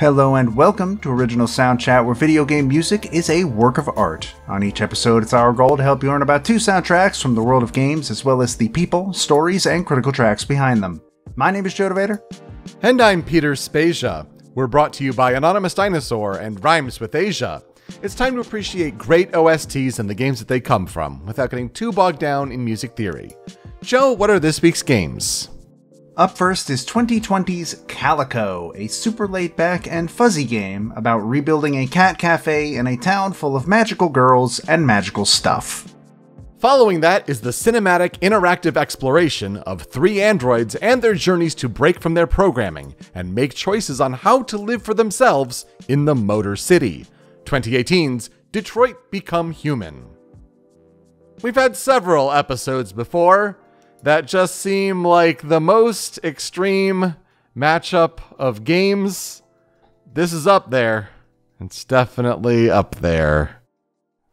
Hello and welcome to Original Sound Chat, where video game music is a work of art. On each episode, it's our goal to help you learn about two soundtracks from the world of games, as well as the people, stories, and critical tracks behind them. My name is Joe DeVader. And I'm Peter Spezia. We're brought to you by Anonymous Dinosaur and Rhymes with Asia. It's time to appreciate great OSTs and the games that they come from, without getting too bogged down in music theory. Joe, what are this week's games? Up first is 2020's Calico, a super laid-back and fuzzy game about rebuilding a cat cafe in a town full of magical girls and magical stuff. Following that is the cinematic interactive exploration of three androids and their journeys to break from their programming and make choices on how to live for themselves in the Motor City, 2018's Detroit Become Human. We've had several episodes before that just seem like the most extreme matchup of games. This is up there. It's definitely up there.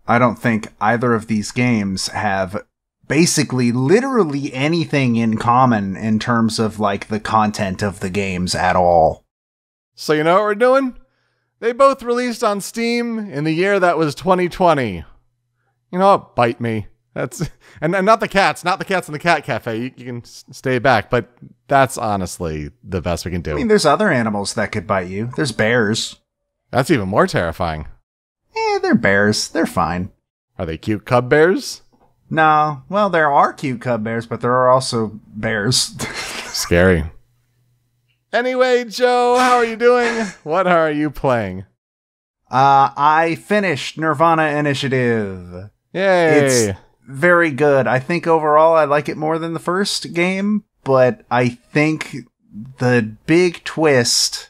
I don't think either of these games have basically literally anything in common in terms of like the content of the games at all. So you know what we're doing? They both released on Steam in the year that was 2020. You know what? Bite me. That's and not the cats in the cat cafe. You can stay back, but that's honestly the best we can do. I mean, there's other animals that could bite you. There's bears. That's even more terrifying. They're bears. They're fine. Are they cute cub bears? No. Well, there are cute cub bears, but there are also bears. Scary. Anyway, Joe, how are you doing? What are you playing? I finished Nirvana Initiative. Yay. It's very good. I think overall I like it more than the first game, but I think the big twist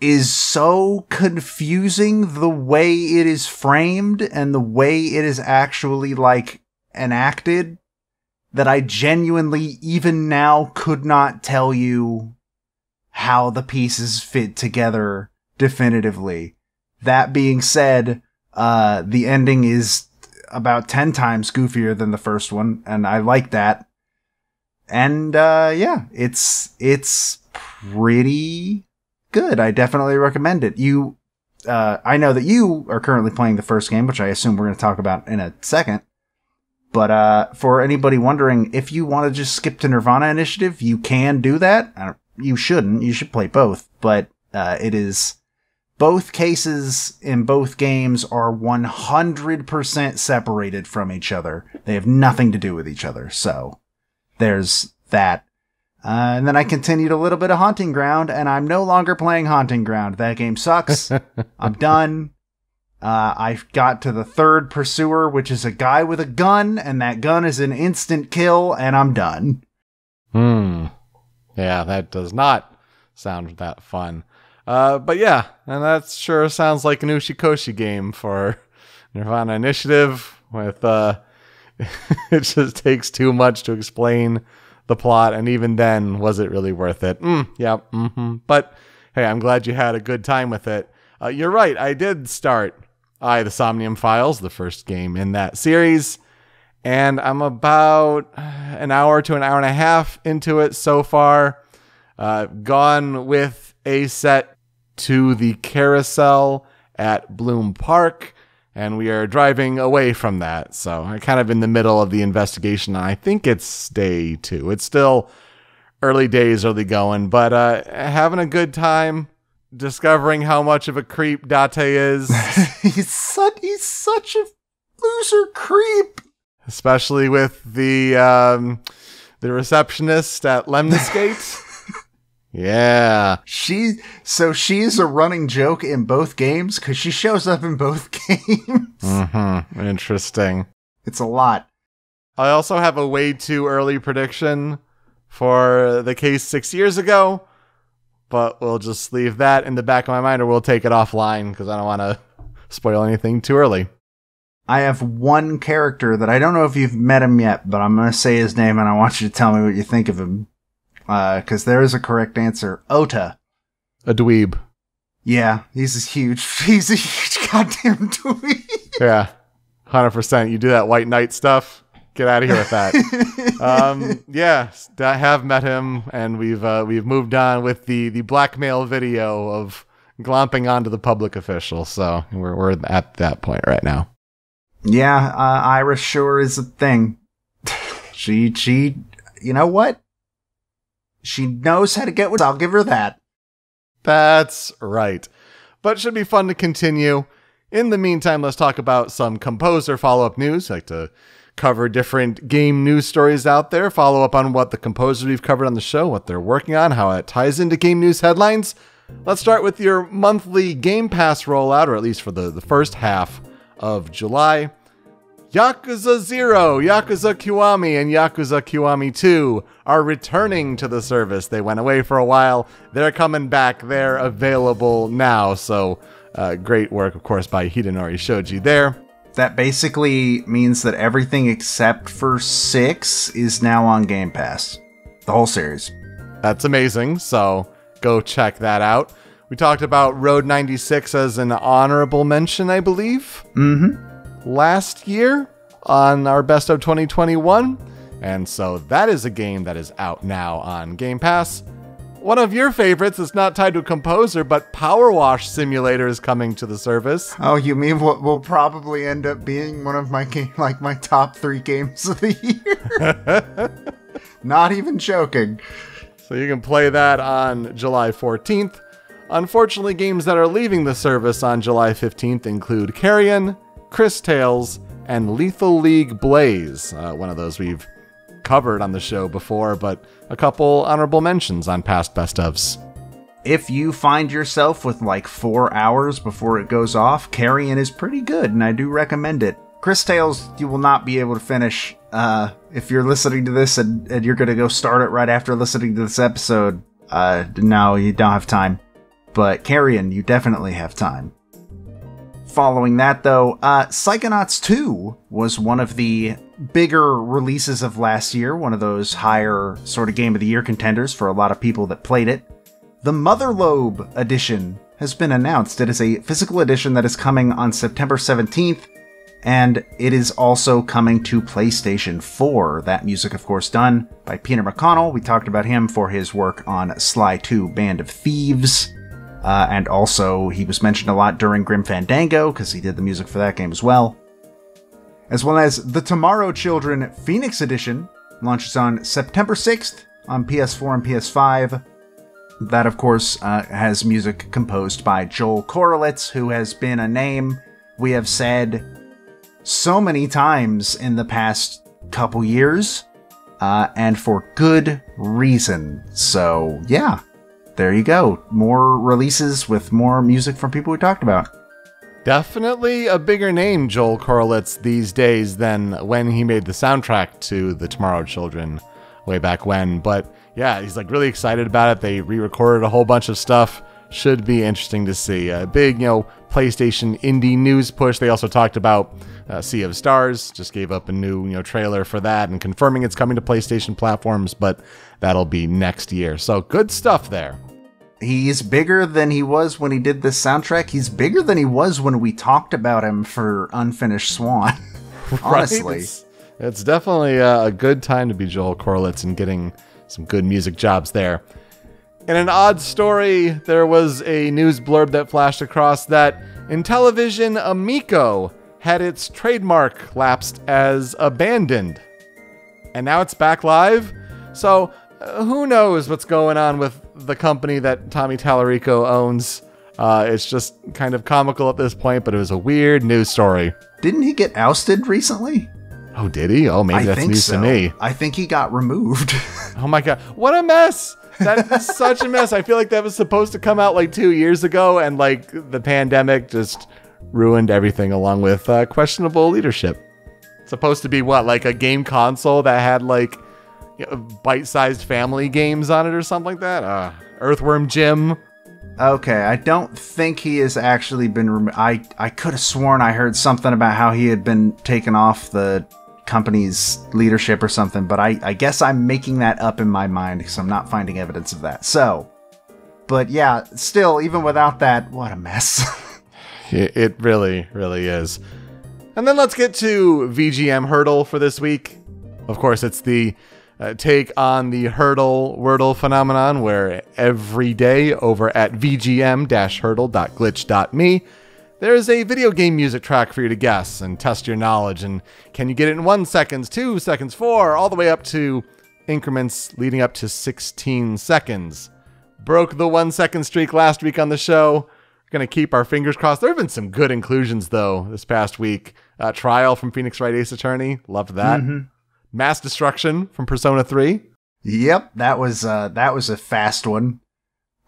is so confusing the way it is framed and the way it is actually like enacted that I genuinely even now could not tell you how the pieces fit together definitively. That being said, the ending is about 10 times goofier than the first one, and I like that. And yeah, it's pretty good. I definitely recommend it. You, I know that you are currently playing the first game, which I assume we're going to talk about in a second. But for anybody wondering, if you want to just skip to Nirvana Initiative, you can do that. You shouldn't. You should play both. But it is... Both cases in both games are 100% separated from each other. They have nothing to do with each other. So there's that. And then I continued a little bit of Haunting Ground, and I'm no longer playing Haunting Ground. That game sucks. I'm done. I've got to the third pursuer, which is a guy with a gun, and that gun is an instant kill, and I'm done. Hmm. Yeah, that does not sound that fun. But yeah, and that sure sounds like an Ushikoshi game for Nirvana Initiative with, it just takes too much to explain the plot. And even then, was it really worth it? But hey, I'm glad you had a good time with it. You're right. I did start the Somnium Files, the first game in that series, and I'm about an hour to an hour and a half into it so far. Gone with a set to the carousel at Bloom Park, and we are driving away from that. So I'm kind of in the middle of the investigation. I think it's day two. It's still early days, early going, but having a good time discovering how much of a creep Date is. he's such a loser creep. Especially with the receptionist at Lemniscate. Yeah. She's a running joke in both games because she shows up in both games. Mm-hmm. Interesting. It's a lot. I also have a way too early prediction for the case 6 years ago, but we'll just leave that in the back of my mind, or we'll take it offline because I don't want to spoil anything too early. I have one character that I don't know if you've met him yet, but I'm going to say his name and I want you to tell me what you think of him. Because there is a correct answer. Ota. A dweeb. Yeah, he's a huge goddamn dweeb. Yeah, 100%. You do that white knight stuff, get out of here with that. Yeah, I have met him, and we've moved on with the blackmail video of glomping onto the public official. So we're at that point right now. Yeah, Ira sure is a thing. She, you know what? She knows how to get what I'll give her that. That's right. But it should be fun to continue. In the meantime, let's talk about some composer follow-up news. I like to cover different game news stories out there, follow up on what the composers we've covered on the show, what they're working on, how it ties into game news headlines. Let's start with your monthly Game Pass rollout, or at least for the first half of July. Yakuza 0, Yakuza Kiwami, and Yakuza Kiwami 2 are returning to the service. They went away for a while. They're coming back. They're available now. So great work, of course, by Hidenori Shoji there. That basically means that everything except for 6 is now on Game Pass. The whole series. That's amazing. So go check that out. We talked about Road 96 as an honorable mention, I believe. Mm-hmm. Last year on our Best of 2021, and so that is a game that is out now on Game Pass. One of your favorites is not tied to a composer, but Power Wash Simulator is coming to the service. Oh, you mean what will probably end up being one of my my top 3 games of the year? Not even joking. So you can play that on July 14th. Unfortunately, games that are leaving the service on July 15th include Carrion, Chris Tales, and Lethal League Blaze, one of those we've covered on the show before, but a couple honorable mentions on past Best Ofs. If you find yourself with like 4 hours before it goes off, Carrion is pretty good, and I do recommend it. Chris Tales, you will not be able to finish. If you're listening to this and you're going to go start it right after listening to this episode, no, you don't have time. But Carrion, you definitely have time. Following that, though, Psychonauts 2 was one of the bigger releases of last year, one of those higher sort of Game of the Year contenders for a lot of people that played it. The Motherlobe edition has been announced. It is a physical edition that is coming on September 17th, and it is also coming to PlayStation 4. That music, of course, done by Peter McConnell. We talked about him for his work on Sly 2 Band of Thieves. And also, he was mentioned a lot during Grim Fandango, because he did the music for that game as well. As well as The Tomorrow Children Phoenix Edition launches on September 6th on PS4 and PS5. That, of course, has music composed by Joel Korolitz, who has been a name we have said so many times in the past couple years, and for good reason. So, yeah. There you go. More releases with more music from people we talked about. Definitely a bigger name, Joel Korolitz, these days than when he made the soundtrack to The Tomorrow Children way back when. But yeah, he's like really excited about it. They re-recorded a whole bunch of stuff. Should be interesting to see. A big, you know, PlayStation indie news push. They also talked about Sea of Stars. Just gave up a new, you know, trailer for that and confirming it's coming to PlayStation platforms, but that'll be next year. So good stuff there. He is bigger than he was when he did this soundtrack. He's bigger than he was when we talked about him for Unfinished Swan. Honestly. Right? It's definitely a good time to be Joel Korolitz and getting some good music jobs there. In an odd story, there was a news blurb that flashed across that Intellivision Amico had its trademark lapsed as abandoned. And now it's back live. So who knows what's going on with the company that Tommy Tallarico owns. It's just kind of comical at this point, but it was a weird news story. Didn't he get ousted recently? Oh, did he? Oh, maybe that's news to me. I think he got removed. Oh my God. What a mess. That is such a mess. I feel like that was supposed to come out like 2 years ago, and like the pandemic just ruined everything along with questionable leadership. It's supposed to be what, like a game console that had like, you know, bite-sized family games on it or something like that? Earthworm Jim. Okay, I don't think he has actually been removed. I could have sworn I heard something about how he had been taken off the company's leadership or something, but I guess I'm making that up in my mind because I'm not finding evidence of that. So, but yeah, still, even without that, what a mess. It really, really is. And then let's get to VGM Hurdle for this week. Of course, it's the take on the hurdle-wordle phenomenon, where every day over at vgm-hurdle.glitch.me, there's a video game music track for you to guess and test your knowledge. And can you get it in 1 second, 2 seconds, four, all the way up to increments leading up to 16 seconds. Broke the 1 second streak last week on the show. We're going to keep our fingers crossed. There have been some good inclusions, though, this past week. Trial from Phoenix Wright, Ace Attorney. Loved that. Mm-hmm. Mass Destruction from Persona 3. Yep, that was a fast one.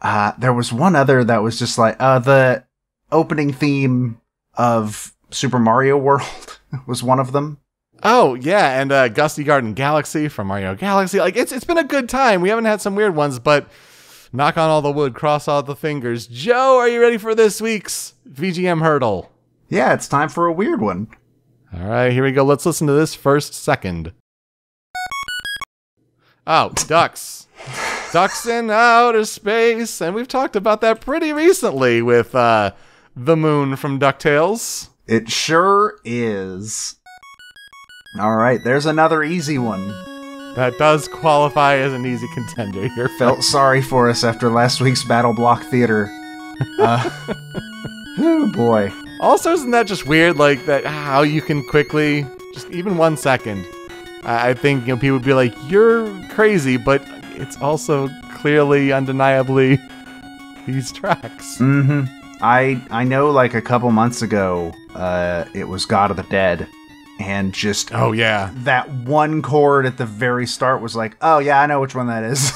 There was one other that was just like the opening theme of Super Mario World was one of them. Oh, yeah, and Gusty Garden Galaxy from Mario Galaxy. Like, it's been a good time. We haven't had some weird ones, but knock on all the wood, cross all the fingers. Joe, are you ready for this week's VGM Hurdle? Yeah, it's time for a weird one. All right, here we go. Let's listen to this first second. Oh, ducks. Ducks in outer space. And we've talked about that pretty recently with the moon from DuckTales. It sure is. All right, there's another easy one. That does qualify as an easy contender here. Felt sorry for us after last week's Battle Block Theater. Oh, boy. Also, isn't that just weird, like, that how you can quickly, just even 1 second, I think, you know, people would be like, you're crazy, but it's also clearly, undeniably these tracks. Mm-hmm. I know, like, a couple months ago, it was God of the Dead, and just... Oh, yeah. That one chord at the very start was like, oh, yeah, I know which one that is.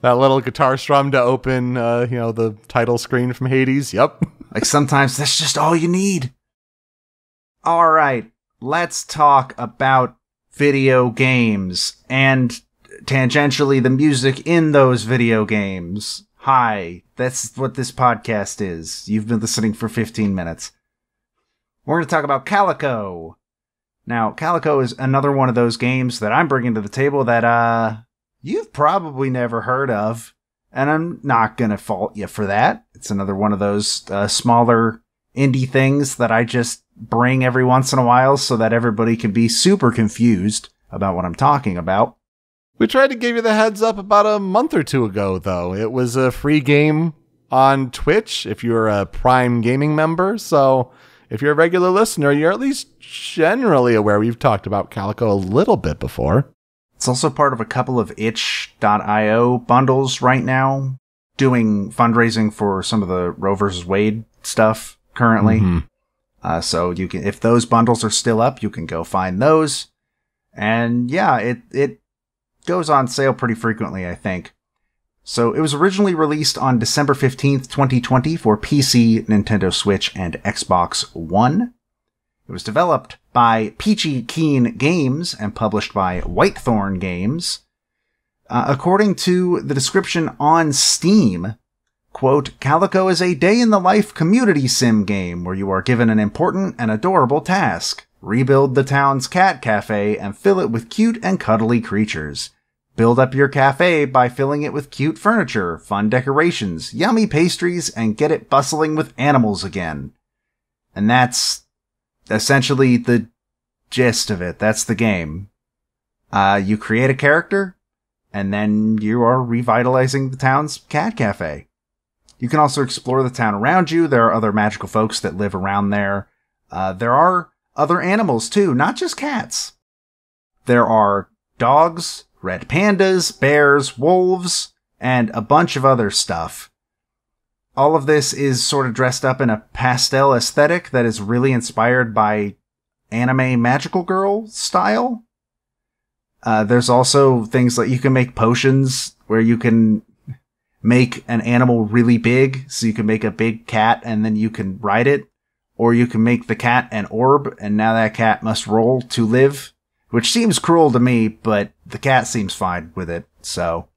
That little guitar strum to open, you know, the title screen from Hades. Yep. Like, sometimes that's just all you need. All right. Let's talk about video games, and tangentially the music in those video games. Hi, that's what this podcast is. You've been listening for 15 minutes. We're going to talk about Calico. Now, Calico is another one of those games that I'm bringing to the table that you've probably never heard of, and I'm not going to fault you for that. It's another one of those smaller indie things that I just bring every once in a while so that everybody can be super confused about what I'm talking about. We tried to give you the heads up about a month or two ago, though. It was a free game on Twitch if you're a Prime Gaming member. So if you're a regular listener, you're at least generally aware we've talked about Calico a little bit before. It's also part of a couple of itch.io bundles right now, doing fundraising for some of the Roe vs. Wade stuff currently. Mm-hmm. So you can, if those bundles are still up, you can go find those. And yeah, it goes on sale pretty frequently, I think. So it was originally released on December 15th, 2020 for PC, Nintendo Switch, and Xbox One. It was developed by Peachy Keen Games and published by Whitethorn Games. According to the description on Steam, quote, Calico is a day-in-the-life community sim game where you are given an important and adorable task. Rebuild the town's cat cafe and fill it with cute and cuddly creatures. Build up your cafe by filling it with cute furniture, fun decorations, yummy pastries, and get it bustling with animals again. And that's essentially the gist of it. That's the game. You create a character, and then you are revitalizing the town's cat cafe. You can also explore the town around you. There are other magical folks that live around there. There are other animals, too, not just cats. There are dogs, red pandas, bears, wolves, and a bunch of other stuff. All of this is sort of dressed up in a pastel aesthetic that is really inspired by anime magical girl style. There's also things like you can make potions where you can make an animal really big, so you can make a big cat and then you can ride it, or you can make the cat an orb and now that cat must roll to live, which seems cruel to me, but the cat seems fine with it, so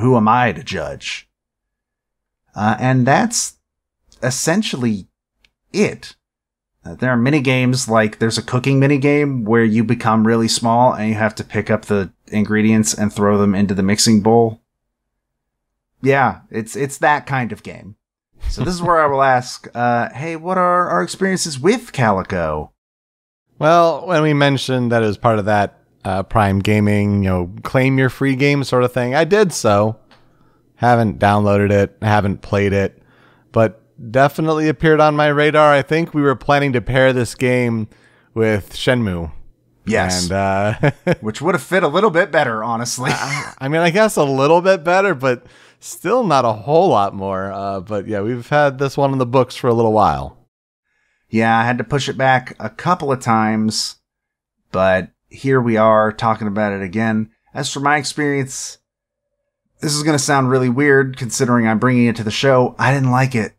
who am I to judge? And that's essentially it. There are mini games, like there's a cooking mini game where you become really small and you have to pick up the ingredients and throw them into the mixing bowl. Yeah, it's that kind of game. So this is where I will ask, hey, what are our experiences with Calico? Well, when we mentioned that as part of that Prime Gaming, you know, claim your free game sort of thing. I did so. Haven't downloaded it, haven't played it, but definitely appeared on my radar. I think we were planning to pair this game with Shenmue. Yes. And, which would have fit a little bit better, honestly. I mean, I guess a little bit better, but still not a whole lot more. But yeah, we've had this one in the books for a little while. Yeah, I had to push it back a couple of times, but here we are talking about it again. As for my experience, this is going to sound really weird considering I'm bringing it to the show. I didn't like it.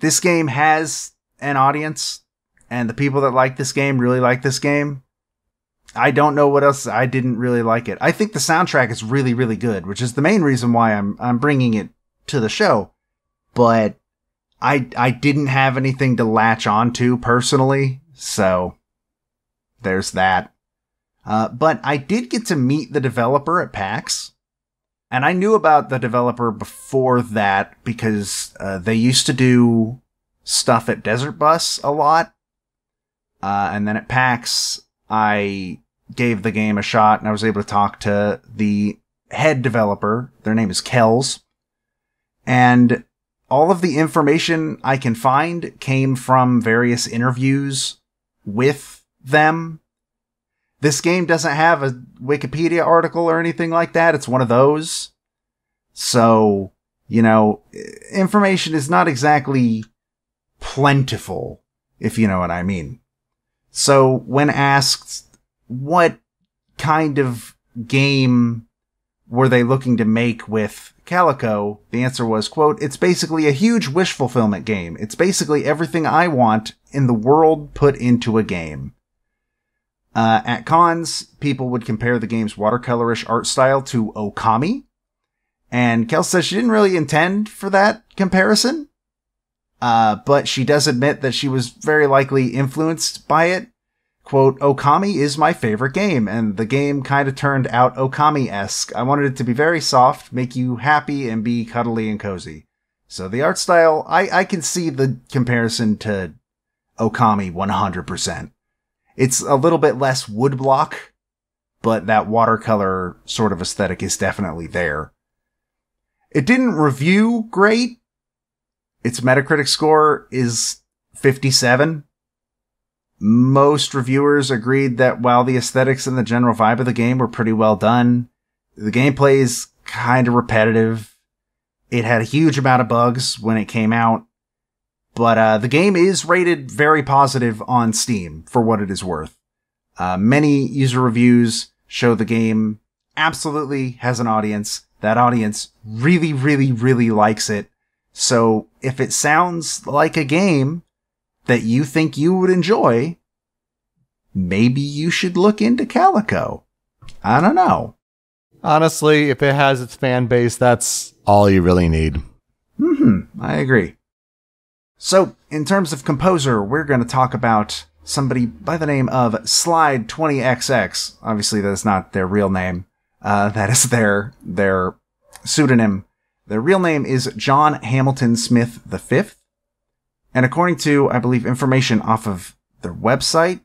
This game has an audience, and the people that like this game really like this game. I don't know what else. I didn't really like it. I think the soundtrack is really, really good, which is the main reason why I'm bringing it to the show. But I didn't have anything to latch onto personally, so there's that. But I did get to meet the developer at PAX. And I knew about the developer before that because they used to do stuff at Desert Bus a lot. And then at PAX, I gave the game a shot and I was able to talk to the head developer. Their name is Kells. And all of the information I can find came from various interviews with them. This game doesn't have a Wikipedia article or anything like that. It's one of those. So, you know, information is not exactly plentiful, if you know what I mean. So when asked what kind of game were they looking to make with Calico, the answer was, quote, "It's basically a huge wish fulfillment game. It's basically everything I want in the world put into a game." At cons, people would compare the game's watercolorish art style to Okami, and Kel says she didn't really intend for that comparison, but she does admit that she was very likely influenced by it. Quote, "Okami is my favorite game, and the game kind of turned out Okami-esque. I wanted it to be very soft, make you happy, and be cuddly and cozy." So the art style, I can see the comparison to Okami 100%. It's a little bit less woodblock, but that watercolor sort of aesthetic is definitely there. It didn't review great. Its Metacritic score is 57. Most reviewers agreed that while the aesthetics and the general vibe of the game were pretty well done, the gameplay is kind of repetitive. It had a huge amount of bugs when it came out. But the game is rated very positive on Steam, for what it is worth. Many user reviews show the game absolutely has an audience. That audience really, really, really likes it. So if it sounds like a game that you think you would enjoy, maybe you should look into Calico. I don't know. Honestly, if it has its fan base, that's all you really need. Mm-hmm. I agree. So, in terms of composer, we're going to talk about somebody by the name of Slide20XX. Obviously, that's not their real name. That is their pseudonym. Their real name is John Hamilton Smith V. And according to, I believe, information off of their website,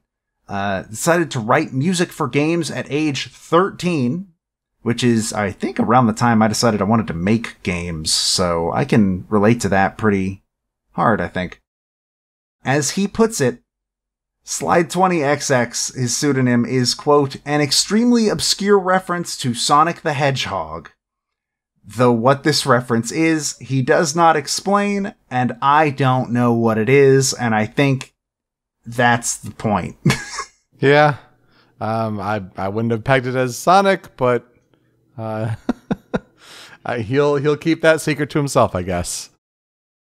decided to write music for games at age 13, which is, I think, around the time I decided I wanted to make games. So, I can relate to that pretty hard, I think. As he puts it, Slide20XX, his pseudonym, is, quote, "an extremely obscure reference to Sonic the Hedgehog. Though what this reference is, he does not explain, and I don't know what it is," and I think that's the point. Yeah. I wouldn't have pegged it as Sonic, but he'll keep that secret to himself, I guess.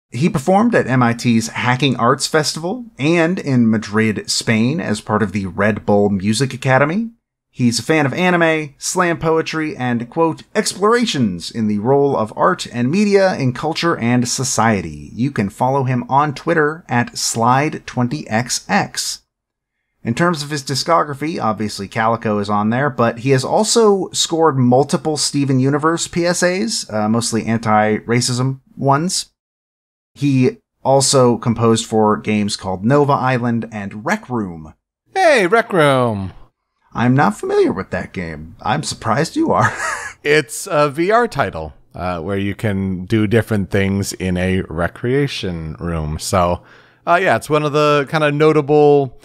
He performed at MIT's Hacking Arts Festival and in Madrid, Spain, as part of the Red Bull Music Academy. He's a fan of anime, slam poetry, and, quote, "explorations in the role of art and media in culture and society." You can follow him on Twitter at Slide20XX. In terms of his discography, obviously Calico is on there, but he has also scored multiple Steven Universe PSAs, mostly anti-racism ones. He also composed for games called Nova Island and Rec Room. Hey, Rec Room! I'm not familiar with that game. I'm surprised you are. It's a VR title where you can do different things in a recreation room. So, yeah, it's one of the kind of notable,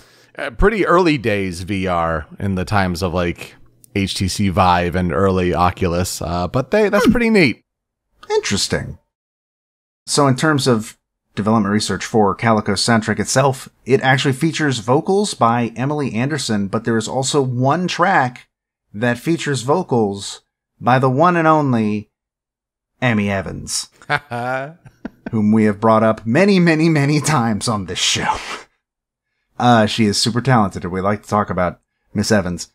pretty early days VR in the times of like HTC Vive and early Oculus. But that's pretty neat. Interesting. So in terms of development research for Calico's soundtrack itself, it actually features vocals by Emily Anderson, but there is also one track that features vocals by the one and only Emmy Evans, whom we have brought up many, many, many times on this show. She is super talented, and we like to talk about Miss Evans.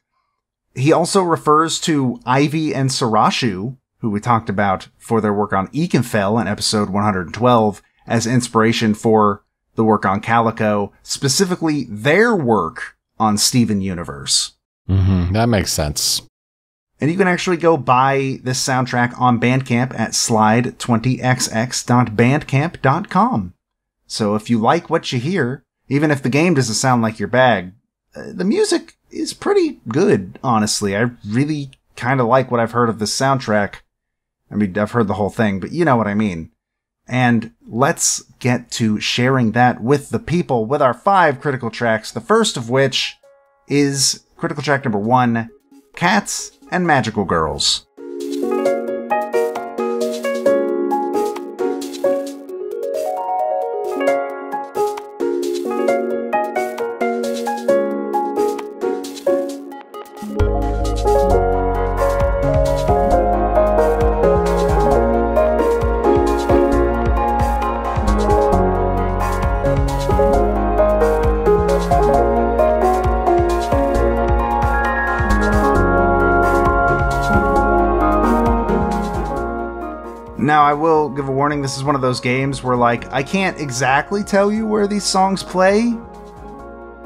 He also refers to Ivy and Sarashu, who we talked about for their work on Ekenfell in episode 112, as inspiration for the work on Calico, specifically their work on Steven Universe. Mm-hmm. That makes sense. And you can actually go buy this soundtrack on Bandcamp at slide20xx.bandcamp.com. So if you like what you hear, even if the game doesn't sound like your bag, the music is pretty good, honestly. I really kind of like what I've heard of this soundtrack. I mean, I've heard the whole thing, but you know what I mean. And let's get to sharing that with the people with our 5 critical tracks, the first of which is critical track number 1, Cats and Magical Girls. Now, I will give a warning, this is one of those games where, like, I can't exactly tell you where these songs play,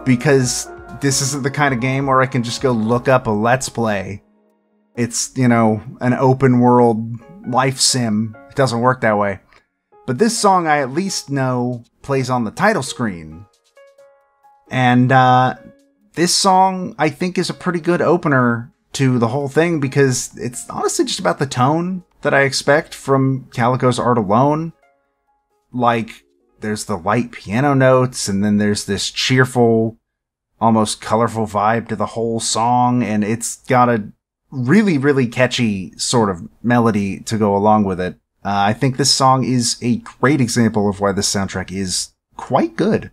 because this isn't the kind of game where I can just go look up a Let's Play. It's, you know, an open-world life sim. It doesn't work that way. But this song, I at least know, plays on the title screen. And this song, I think, is a pretty good opener to the whole thing, because it's honestly just about the tone that I expect from Calico's art alone. Like, there's the light piano notes, and then there's this cheerful, almost colorful vibe to the whole song, and it's got a really, really catchy sort of melody to go along with it. I think this song is a great example of why this soundtrack is quite good.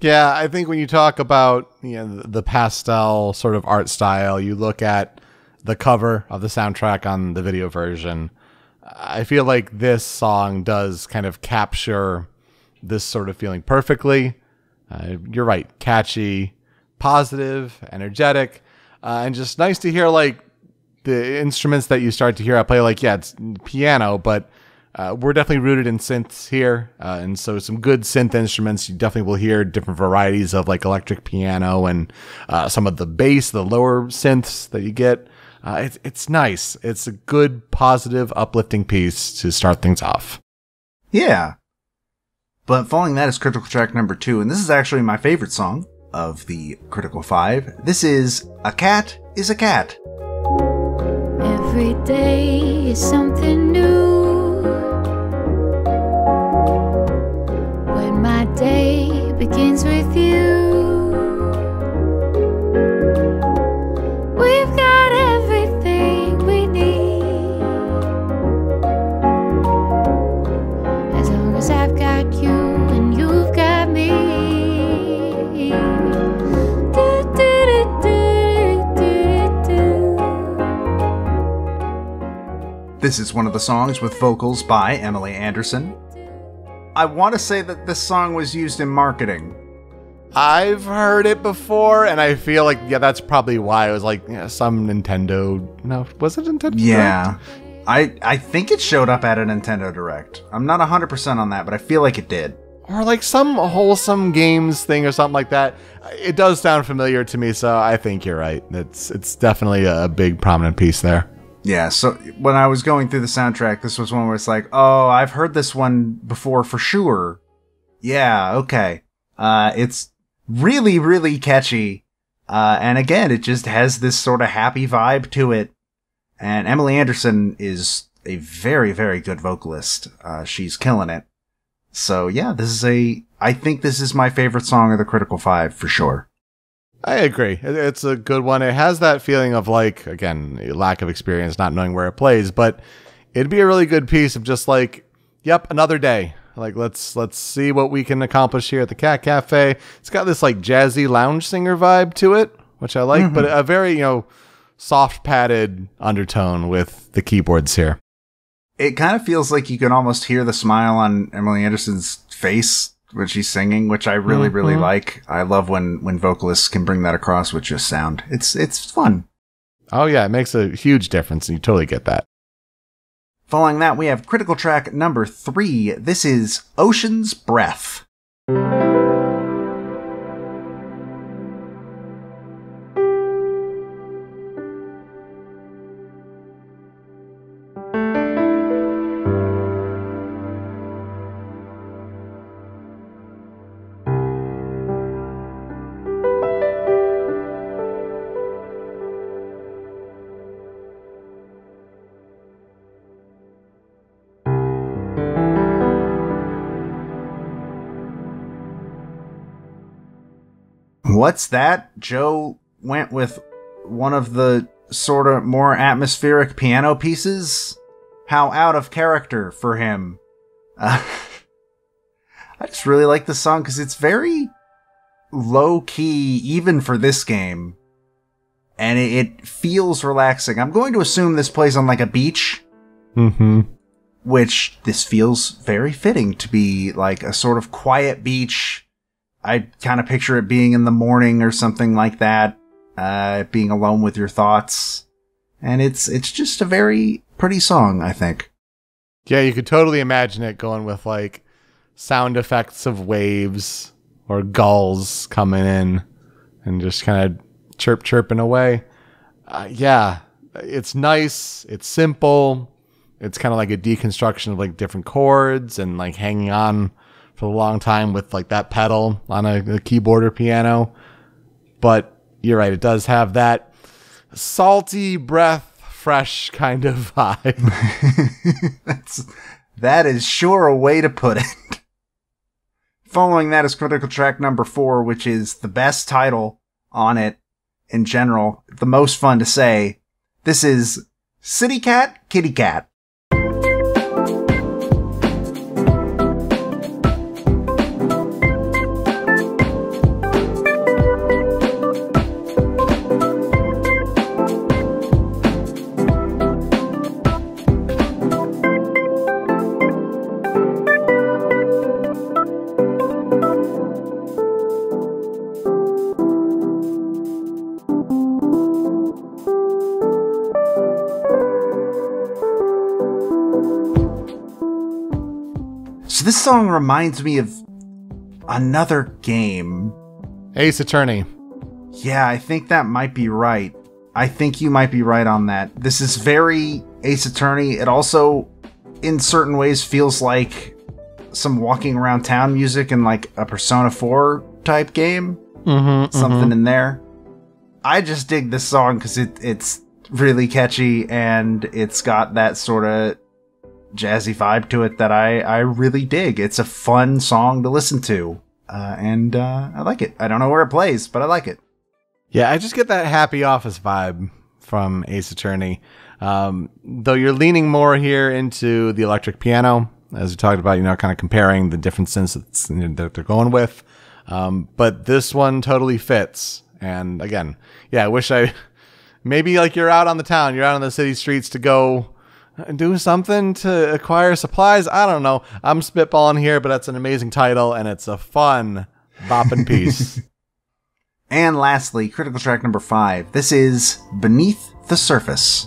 Yeah, I think when you talk about, you know, the pastel sort of art style, you look at the cover of the soundtrack on the video version. I feel like this song does kind of capture this sort of feeling perfectly. You're right. Catchy, positive, energetic, and just nice to hear, like, the instruments that you start to hear. I play, like, yeah, it's piano, but we're definitely rooted in synths here. And so some good synth instruments. You definitely will hear different varieties of, like, electric piano and some of the bass, the lower synths that you get. It's nice. It's a good, positive, uplifting piece to start things off. Yeah. But following that is critical track number 2, and this is actually my favorite song of the critical 5. This is A Cat is a Cat. Every day is something new. When my day begins with you. We've got I've got you and you've got me. Do, do, do, do, do, do. This is one of the songs with vocals by Emily Anderson. I want to say that this song was used in marketing. I've heard it before, and I feel like, yeah, that's probably why it was like, yeah, some Nintendo. No, was it Nintendo? Yeah. I think it showed up at a Nintendo Direct. I'm not 100% on that, but I feel like it did. Or like some wholesome games thing or something like that. It does sound familiar to me, so I think you're right. It's definitely a big prominent piece there. Yeah, so when I was going through the soundtrack, this was one where it's like, oh, I've heard this one before for sure. Yeah, okay. It's really, really catchy. And again, it just has this sort of happy vibe to it. And Emily Anderson is a very, very good vocalist. She's killing it. So yeah, this is I think this is my favorite song of the Critical Five for sure. I agree. It's a good one. It has that feeling of, like, again, lack of experience, not knowing where it plays, but it'd be a really good piece of just like, yep, another day. Like, let's see what we can accomplish here at the Cat Cafe. It's got this like jazzy lounge singer vibe to it, which I like, but a very, soft padded undertone with the keyboards here. It kind of feels like you can almost hear the smile on Emily Anderson's face when she's singing, which I really, really like. I love when vocalists can bring that across with just sound. It's fun. Oh yeah, it makes a huge difference, and you totally get that. Following that, we have critical track number 3. This is Ocean's Breath. What's that? Joe went with one of the sort of more atmospheric piano pieces? How out of character for him. I just really like this song because it's very low-key, even for this game. And it feels relaxing. I'm going to assume this plays on, like, a beach. Which, this feels very fitting to be, like, a sort of quiet beach. I kind of picture it being in the morning or something like that, being alone with your thoughts. And it's just a very pretty song, I think. Yeah, you could totally imagine it going with, like, sound effects of waves or gulls coming in and just kind of chirping away. Yeah, it's nice. It's simple. It's kind of like a deconstruction of, like, different chords and, like, hanging on for a long time with, like, that pedal on a keyboard or piano. But you're right, it does have that salty breath, fresh kind of vibe. that is sure a way to put it. Following that is critical track number 4, which is the best title on it in general, the most fun to say. This is City Cat, Kitty Cat. This song reminds me of another game. Ace Attorney. Yeah, I think that might be right. I think you might be right on that. This is very Ace Attorney. It also, in certain ways, feels like some walking around town music in, like, a Persona 4 type game. Something in there. I just dig this song because it's really catchy, and it's got that sort of jazzy vibe to it that I really dig. It's a fun song to listen to, and I like it. I don't know where it plays, but I like it. Yeah, I just get that happy office vibe from Ace Attorney, though you're leaning more here into the electric piano, as we talked about, kind of comparing the different synths that they're going with, but this one totally fits. And again, yeah, I wish maybe, like, you're out on the city streets to go do something to acquire supplies. I don't know. I'm spitballing here, but that's an amazing title, and it's a fun bopping piece. And lastly, critical track number 5. This is Beneath the Surface.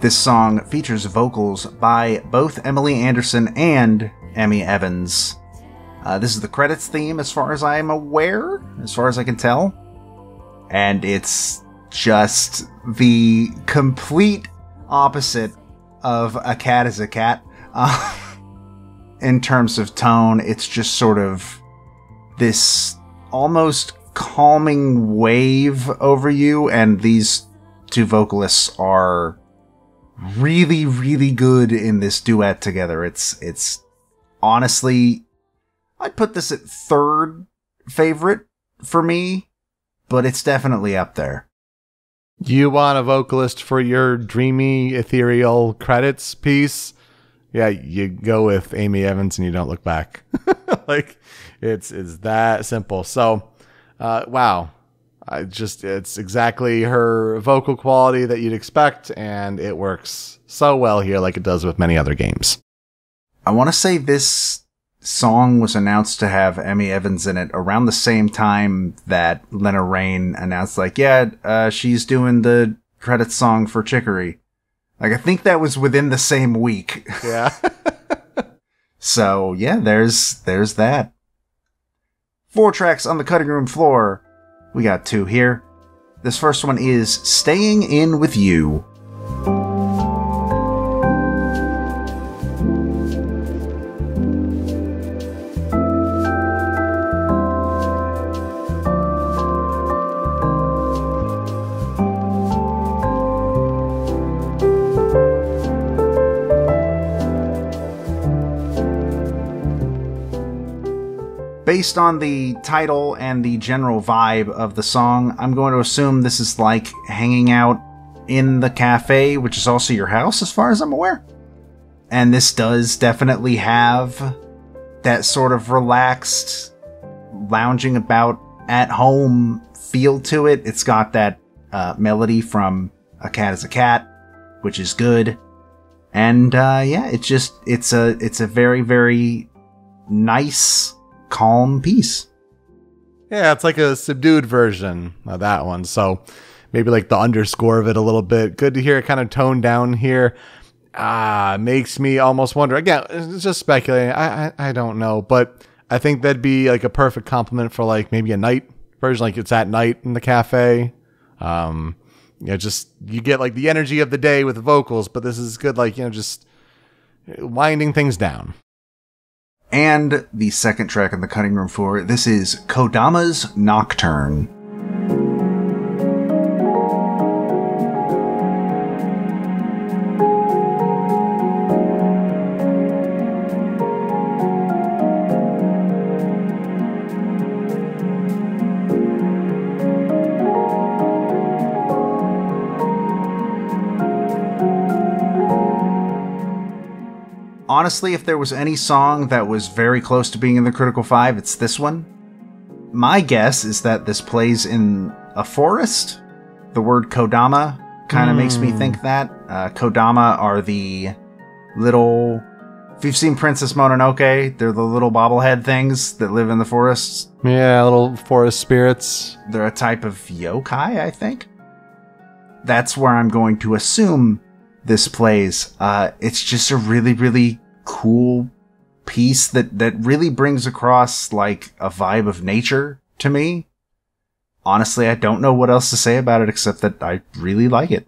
This song features vocals by both Emily Anderson and Emmy Evans. This is the credits theme as far as I'm aware, as far as I can tell. And it's just the complete opposite of A Cat is a Cat. In terms of tone, it's just sort of this almost calming wave over you, and these two vocalists are really, really good in this duet together. It's honestly, I'd put this at third favorite for me, but it's definitely up there. You want a vocalist for your dreamy, ethereal credits piece? Yeah, you go with Amy Evans and you don't look back. Like, it's that simple. So, wow. It's exactly her vocal quality that you'd expect, and it works so well here like it does with many other games. I want to say this song was announced to have Emmy Evans in it around the same time that Lena Raine announced, like, yeah, she's doing the credits song for Chicory. Like, I think that was within the same week. Yeah. So, yeah, there's that. 4 tracks on the cutting room floor. We got 2 here. This first one is Staying In With You. Based on the title and the general vibe of the song, I'm going to assume this is like hanging out in the cafe, which is also your house as far as I'm aware. And this does definitely have that sort of relaxed, lounging about at home feel to it. It's got that melody from A Cat is a Cat, which is good. And yeah, it's a very, very nice, calm piece. Yeah, it's like a subdued version of that one. So maybe like the underscore of it a little bit. Good to hear it kind of toned down here. Makes me almost wonder. Again, it's just speculating. I don't know, but I think that'd be like a perfect compliment for like maybe a night version. Like it's at night in the cafe. You know, just you get like the energy of the day with the vocals, but this is good. Like, you know, just winding things down. And the second track on the cutting room floor, this is Kodama's Nocturne. Honestly, if there was any song that was very close to being in the Critical 5, it's this one. My guess is that this plays in a forest. The word Kodama kind of makes me think that. Kodama are the little... If you've seen Princess Mononoke, they're the little bobblehead things that live in the forests. Yeah, little forest spirits. They're a type of yokai, I think. That's where I'm going to assume this plays. It's just a really, really cool piece that really brings across like a vibe of nature to me. Honestly, I don't know what else to say about it except that I really like it.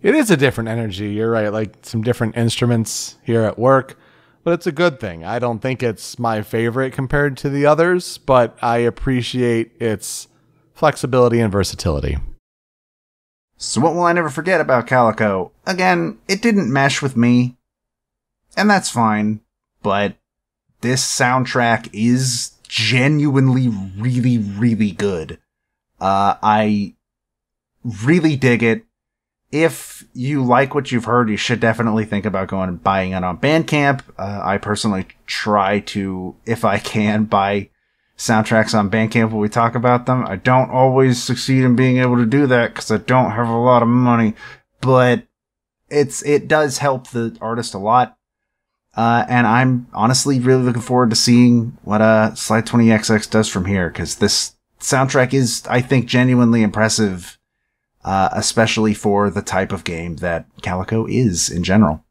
It is a different energy, you're right, like some different instruments here at work, but it's a good thing. I don't think it's my favorite compared to the others, but I appreciate its flexibility and versatility. So what will I never forget about Calico? Again, it didn't mesh with me. And that's fine, but this soundtrack is genuinely really, really good. I really dig it. If you like what you've heard, you should definitely think about going and buying it on Bandcamp. I personally try to, if I can, buy soundtracks on Bandcamp when we talk about them. I don't always succeed in being able to do that because I don't have a lot of money, but it does help the artist a lot. And I'm honestly really looking forward to seeing what Slide20XX does from here, because this soundtrack is, I think, genuinely impressive. especially for the type of game that Calico is in general.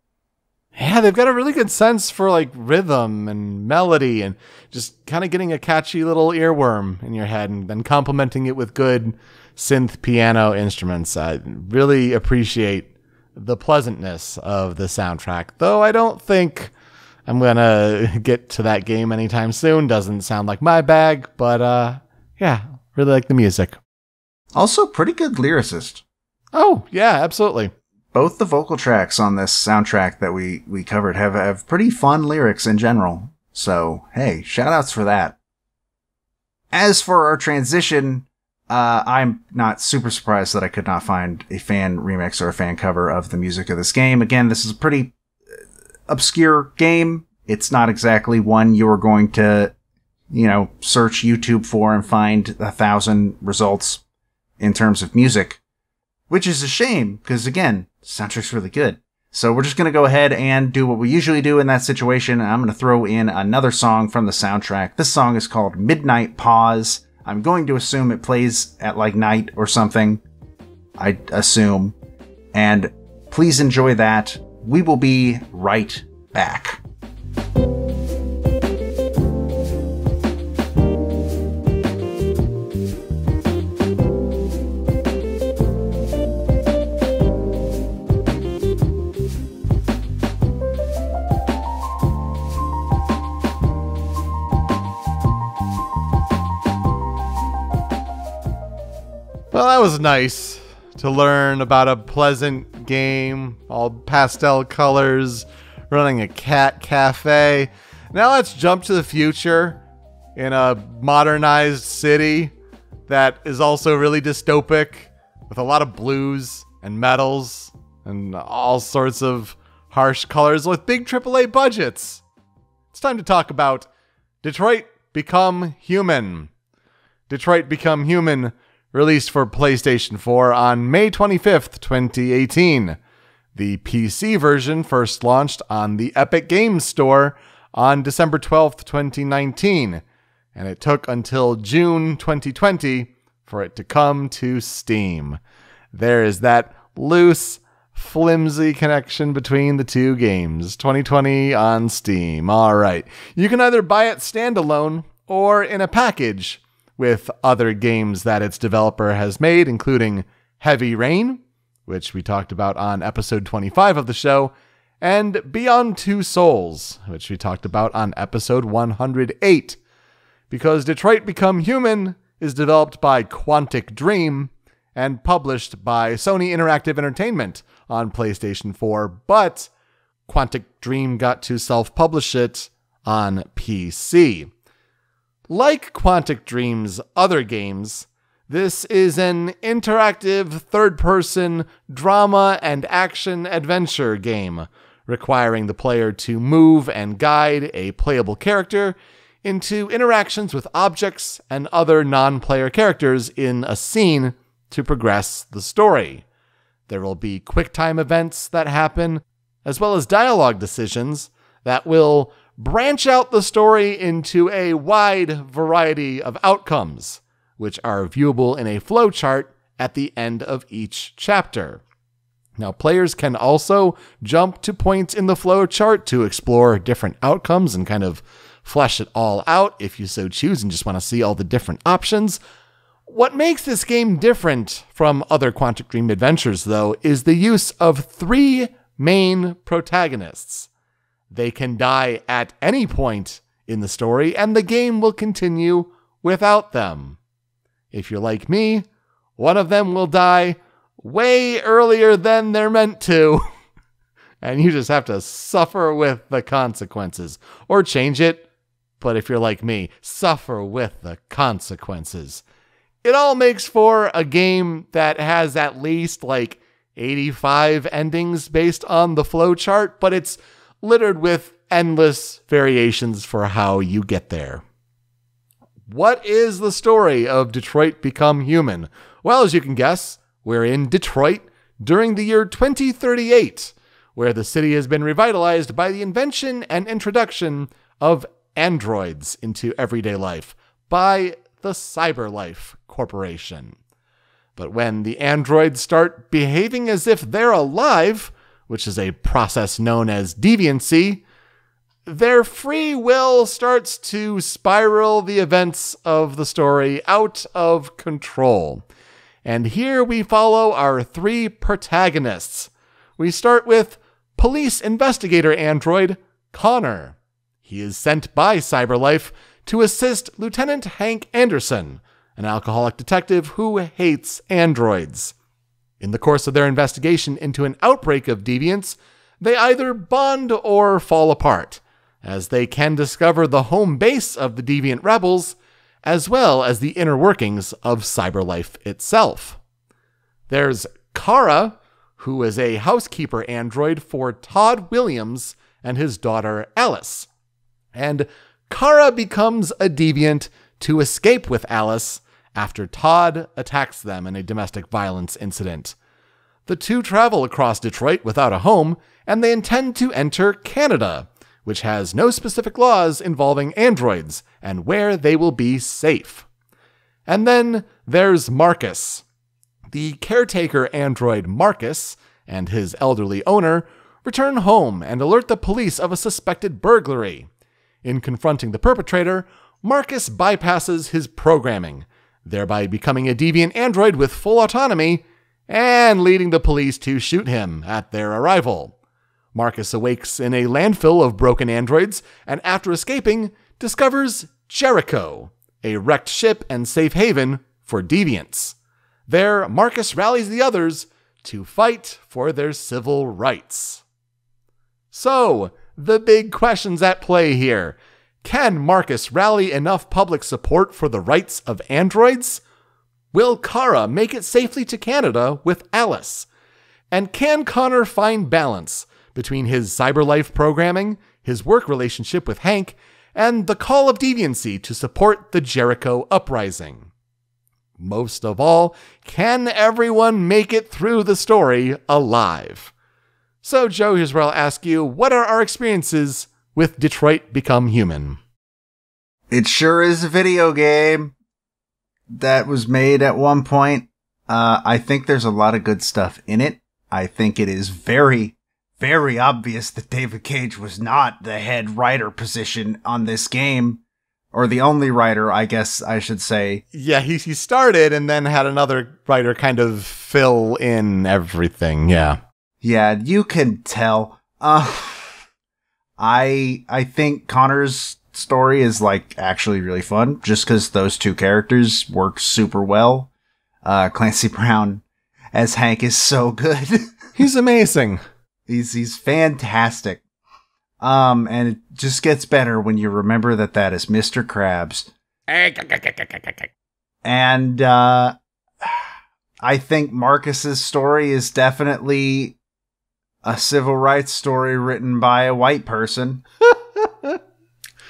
Yeah, they've got a really good sense for like rhythm and melody and just kind of getting a catchy little earworm in your head and then complementing it with good synth piano instruments. I really appreciate the pleasantness of the soundtrack, though I don't think I'm going to get to that game anytime soon. Doesn't sound like my bag, but yeah, really like the music. Also, pretty good lyricist. Oh, yeah, absolutely. Both the vocal tracks on this soundtrack that we covered have pretty fun lyrics in general. So, hey, shout outs for that. As for our transition, I'm not super surprised that I could not find a fan remix or a fan cover of the music of this game. Again, this is a pretty obscure game. It's not exactly one you're going to, you know, search YouTube for and find 1,000 results in terms of music. Which is a shame, because again, soundtrack's really good. So we're just going to go ahead and do what we usually do in that situation. I'm going to throw in another song from the soundtrack. This song is called Midnight Pause. I'm going to assume it plays at like night or something. I assume. And please enjoy that. We will be right back. Well, that was nice to learn about a pleasant game, all pastel colors, running a cat cafe. Now let's jump to the future in a modernized city that is also really dystopic with a lot of blues and metals and all sorts of harsh colors with big AAA budgets. It's time to talk about Detroit Become Human. Detroit Become Human released for PlayStation 4 on May 25th, 2018. The PC version first launched on the Epic Games Store on December 12th, 2019, and it took until June 2020 for it to come to Steam. There is that loose, flimsy connection between the two games. 2020 on Steam. All right. You can either buy it standalone or in a package with other games that its developer has made, including Heavy Rain, which we talked about on episode 25 of the show, and Beyond Two Souls, which we talked about on episode 108. Because Detroit Become Human is developed by Quantic Dream and published by Sony Interactive Entertainment on PlayStation 4, but Quantic Dream got to self-publish it on PC. Like Quantic Dream's other games, this is an interactive third-person drama and action adventure game, requiring the player to move and guide a playable character into interactions with objects and other non-player characters in a scene to progress the story. There will be quick-time events that happen, as well as dialogue decisions that will branch out the story into a wide variety of outcomes, which are viewable in a flowchart at the end of each chapter. Now, players can also jump to points in the flowchart to explore different outcomes and kind of flesh it all out if you so choose and just want to see all the different options. What makes this game different from other Quantic Dream adventures, though, is the use of three main protagonists. They can die at any point in the story, and the game will continue without them. If you're like me, one of them will die way earlier than they're meant to, and you just have to suffer with the consequences. Or change it, but if you're like me, suffer with the consequences. It all makes for a game that has at least like 85 endings based on the flowchart, but it's littered with endless variations for how you get there. What is the story of Detroit Become Human? Well, as you can guess, we're in Detroit during the year 2038, where the city has been revitalized by the invention and introduction of androids into everyday life by the CyberLife Corporation. But when the androids start behaving as if they're alive, which is a process known as deviancy, their free will starts to spiral the events of the story out of control. And here we follow our three protagonists. We start with police investigator android Connor. He is sent by CyberLife to assist Lieutenant Hank Anderson, an alcoholic detective who hates androids. In the course of their investigation into an outbreak of deviance, they either bond or fall apart, as they can discover the home base of the deviant rebels, as well as the inner workings of CyberLife itself. There's Kara, who is a housekeeper android for Todd Williams and his daughter Alice. And Kara becomes a deviant to escape with Alice after Todd attacks them in a domestic violence incident. The two travel across Detroit without a home, and they intend to enter Canada, which has no specific laws involving androids and where they will be safe. And then there's Marcus. The caretaker android Marcus and his elderly owner return home and alert the police of a suspected burglary. In confronting the perpetrator, Marcus bypasses his programming, thereby becoming a deviant android with full autonomy and leading the police to shoot him at their arrival. Marcus awakes in a landfill of broken androids and, after escaping, discovers Jericho, a wrecked ship and safe haven for deviants. There, Marcus rallies the others to fight for their civil rights. So, the big question's at play here. Can Marcus rally enough public support for the rights of androids? Will Kara make it safely to Canada with Alice? And can Connor find balance between his CyberLife programming, his work relationship with Hank, and the call of deviancy to support the Jericho uprising? Most of all, can everyone make it through the story alive? So, Joe, here's where I'll ask you, what are our experiences with Detroit Become Human? It sure is a video game that was made at one point. I think there's a lot of good stuff in it. I think it is very, very obvious that David Cage was not the head writer position on this game, or the only writer, I guess I should say. Yeah, he started and then had another writer kind of fill in everything, yeah. Yeah, you can tell. I think Connor's story is, like, actually really fun just because those two characters work super well. Clancy Brown as Hank is so good. He's amazing. He's fantastic. And it just gets better when you remember that that is Mr. Krabs. And I think Marcus's story is definitely a civil rights story written by a white person.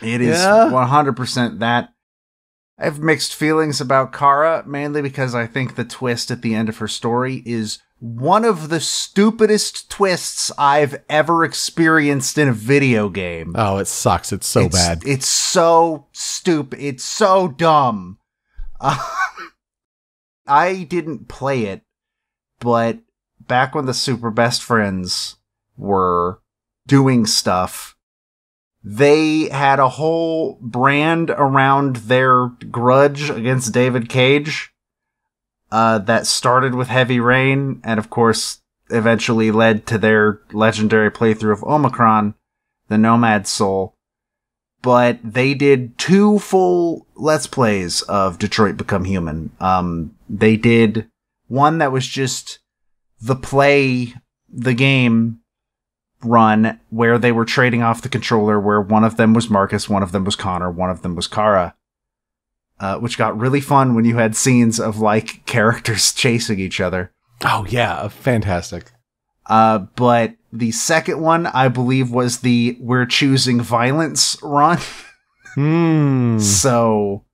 It is 100% that. I have mixed feelings about Kara, mainly because I think the twist at the end of her story is one of the stupidest twists I've ever experienced in a video game. Oh, it sucks. It's so bad. It's so stupid. It's so dumb. I didn't play it, but back when the Super Best Friends were doing stuff, they had a whole brand around their grudge against David Cage that started with Heavy Rain and, of course, eventually led to their legendary playthrough of Omicron, the Nomad Soul. But they did two full Let's Plays of Detroit Become Human. They did one that was just the play, the game run where they were trading off the controller, where one of them was Marcus, one of them was Connor, one of them was Kara, which got really fun when you had scenes of, like, characters chasing each other. Oh, yeah. Fantastic. But the second one, I believe, was the We're Choosing Violence run. So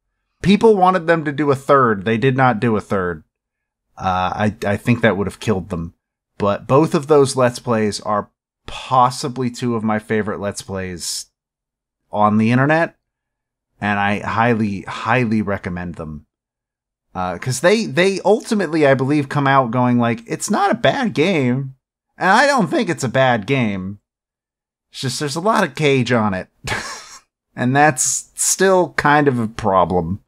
people wanted them to do a third. They did not do a third. I think that would have killed them. But both of those Let's Plays are possibly two of my favorite Let's Plays on the internet, and I highly, highly recommend them. Because they ultimately, I believe, come out going like, it's not a bad game. And I don't think it's a bad game. It's just there's a lot of cage on it. And that's still kind of a problem.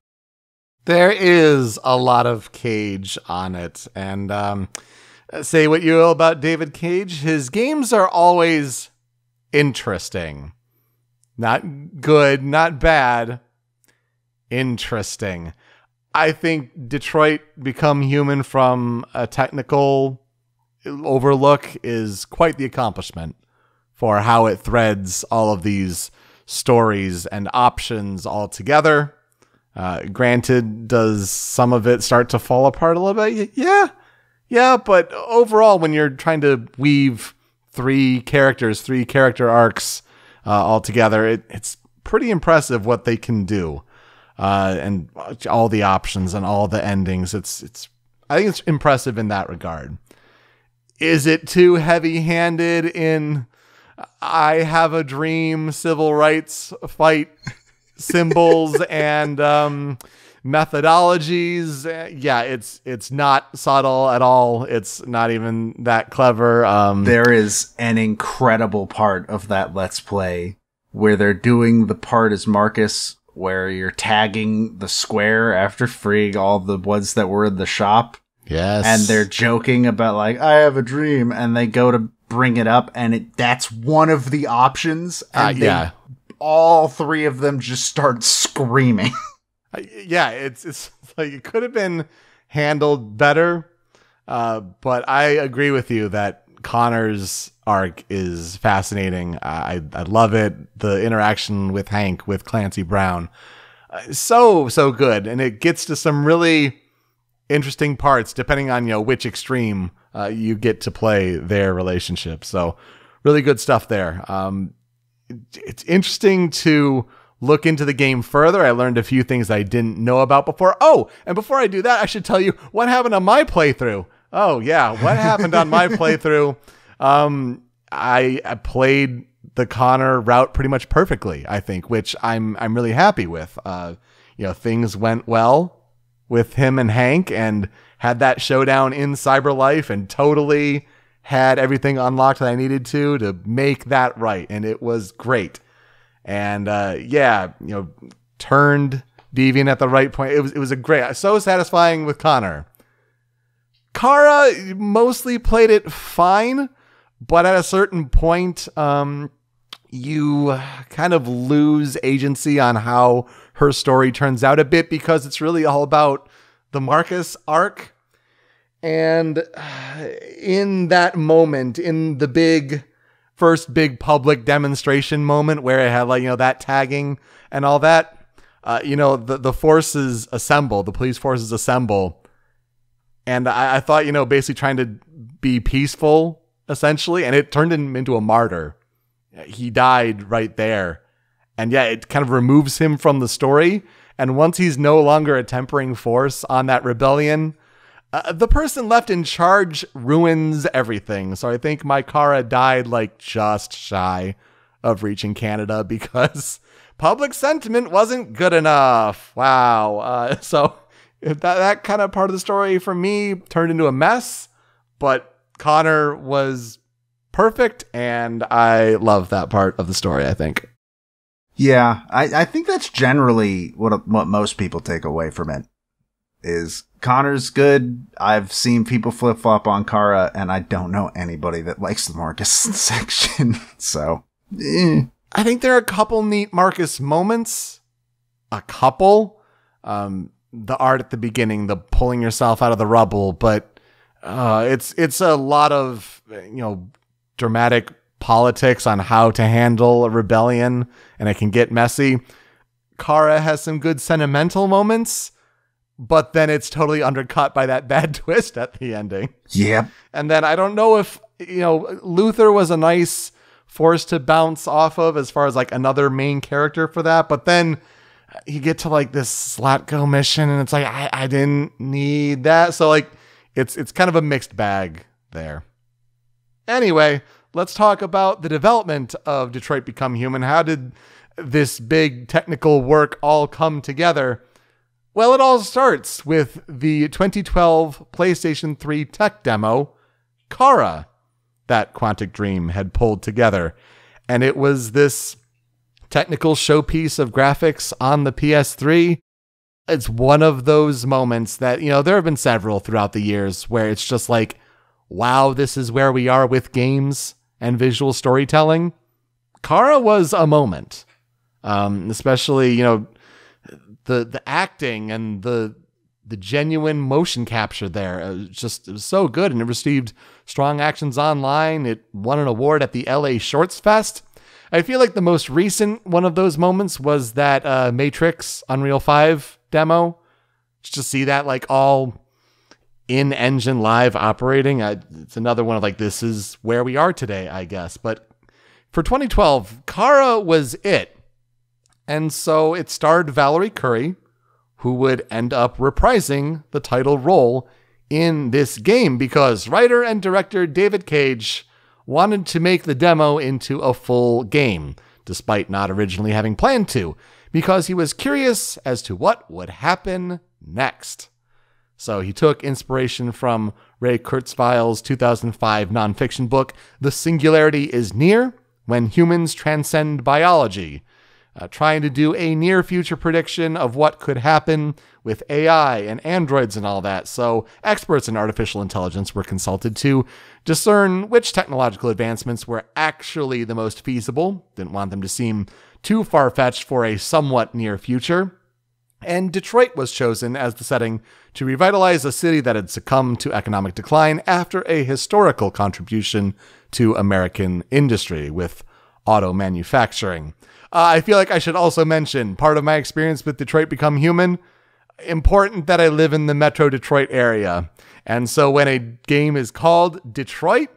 There is a lot of cage on it. And say what you will about David Cage, his games are always interesting. Not good, not bad. Interesting. I think Detroit Become Human from a technical overlook is quite the accomplishment for how it threads all of these stories and options all together. Granted, does some of it start to fall apart a little bit? Yeah, but overall, when you're trying to weave three character arcs all together, it's pretty impressive what they can do, and all the options and all the endings. It's I think it's impressive in that regard. Is it too heavy-handed in I have a dream, civil rights fight symbols and methodologies? Yeah, it's not subtle at all. It's not even that clever. There is an incredible part of that Let's Play where they're doing the part as Marcus where you're tagging the square after freeing all the ones that were in the shop. Yes. And they're joking about like, I have a dream, and they go to bring it up, and that's one of the options, and all three of them just start screaming. Yeah, it's like it could have been handled better, but I agree with you that Connor's arc is fascinating. I love it. The interaction with Hank, with Clancy Brown, so good, and it gets to some really interesting parts depending on which extreme you get to play their relationship. So really good stuff there. It's interesting to look into the game further. I learned a few things I didn't know about before. Oh, and before I do that, I should tell you what happened on my playthrough. Oh yeah. What happened on my playthrough? I played the Connor route pretty much perfectly, I think, which I'm really happy with. Things went well with him and Hank, and had that showdown in CyberLife, and totally had everything unlocked that I needed to make that right. And it was great. And turned Deviant at the right point. It was a great, so satisfying with Connor. Kara mostly played it fine, but at a certain point, you kind of lose agency on how her story turns out a bit, because it's really all about the Marcus arc. And in that moment, in the first big public demonstration moment where it had that tagging and all that, the forces assemble, the police forces assemble. And I thought, basically trying to be peaceful essentially. And it turned him into a martyr. He died right there. And yeah, it kind of removes him from the story. And once he's no longer a tempering force on that rebellion, the person left in charge ruins everything. So I think my Kara died just shy of reaching Canada because public sentiment wasn't good enough. Wow. So that kind of part of the story for me turned into a mess, but Connor was perfect, and I love that part of the story, I think. Yeah, I think that's generally what most people take away from it, is Connor's good. I've seen people flip-flop on Kara, and I don't know anybody that likes the Marcus section, so. I think there are a couple neat Marcus moments. A couple. The art at the beginning, the pulling yourself out of the rubble, but it's a lot of, dramatic politics on how to handle a rebellion, and it can get messy. Kara has some good sentimental moments, but then it's totally undercut by that bad twist at the ending. Yeah. And then I don't know if, Luther was a nice force to bounce off of as far as another main character for that, but then you get to this Slatko mission, and it's like, I didn't need that. So it's kind of a mixed bag there. Anyway, let's talk about the development of Detroit Become Human. How did this big technical work all come together? Well, it all starts with the 2012 PlayStation 3 tech demo, Kara, that Quantic Dream had pulled together. And it was this technical showpiece of graphics on the PS3. It's one of those moments that, you know, there have been several throughout the years where it's just like, wow, this is where we are with games and visual storytelling. Kara was a moment, especially, you know, the acting and the genuine motion capture there. It was so good, and it received strong actions online. It won an award at the LA Shorts Fest. I feel like the most recent one of those moments was that Matrix Unreal 5 demo. Just to see that like all in-engine live operating. It's another one of like, this is where we are today, I guess. But for 2012, Kara was it. And so it starred Valerie Curry, who would end up reprising the title role in this game because writer and director David Cage wanted to make the demo into a full game, despite not originally having planned to, because he was curious as to what would happen next. So he took inspiration from Ray Kurzweil's 2005 nonfiction book, The Singularity is Near, When Humans Transcend Biology, trying to do a near-future prediction of what could happen with AI and androids and all that. So experts in artificial intelligence were consulted to discern which technological advancements were actually the most feasible. Didn't want them to seem too far-fetched for a somewhat near future. And Detroit was chosen as the setting to revitalize a city that had succumbed to economic decline after a historical contribution to American industry with auto manufacturing. I feel like I should also mention part of my experience with Detroit Become Human. Important that I live in the Metro Detroit area. And so when a game is called Detroit,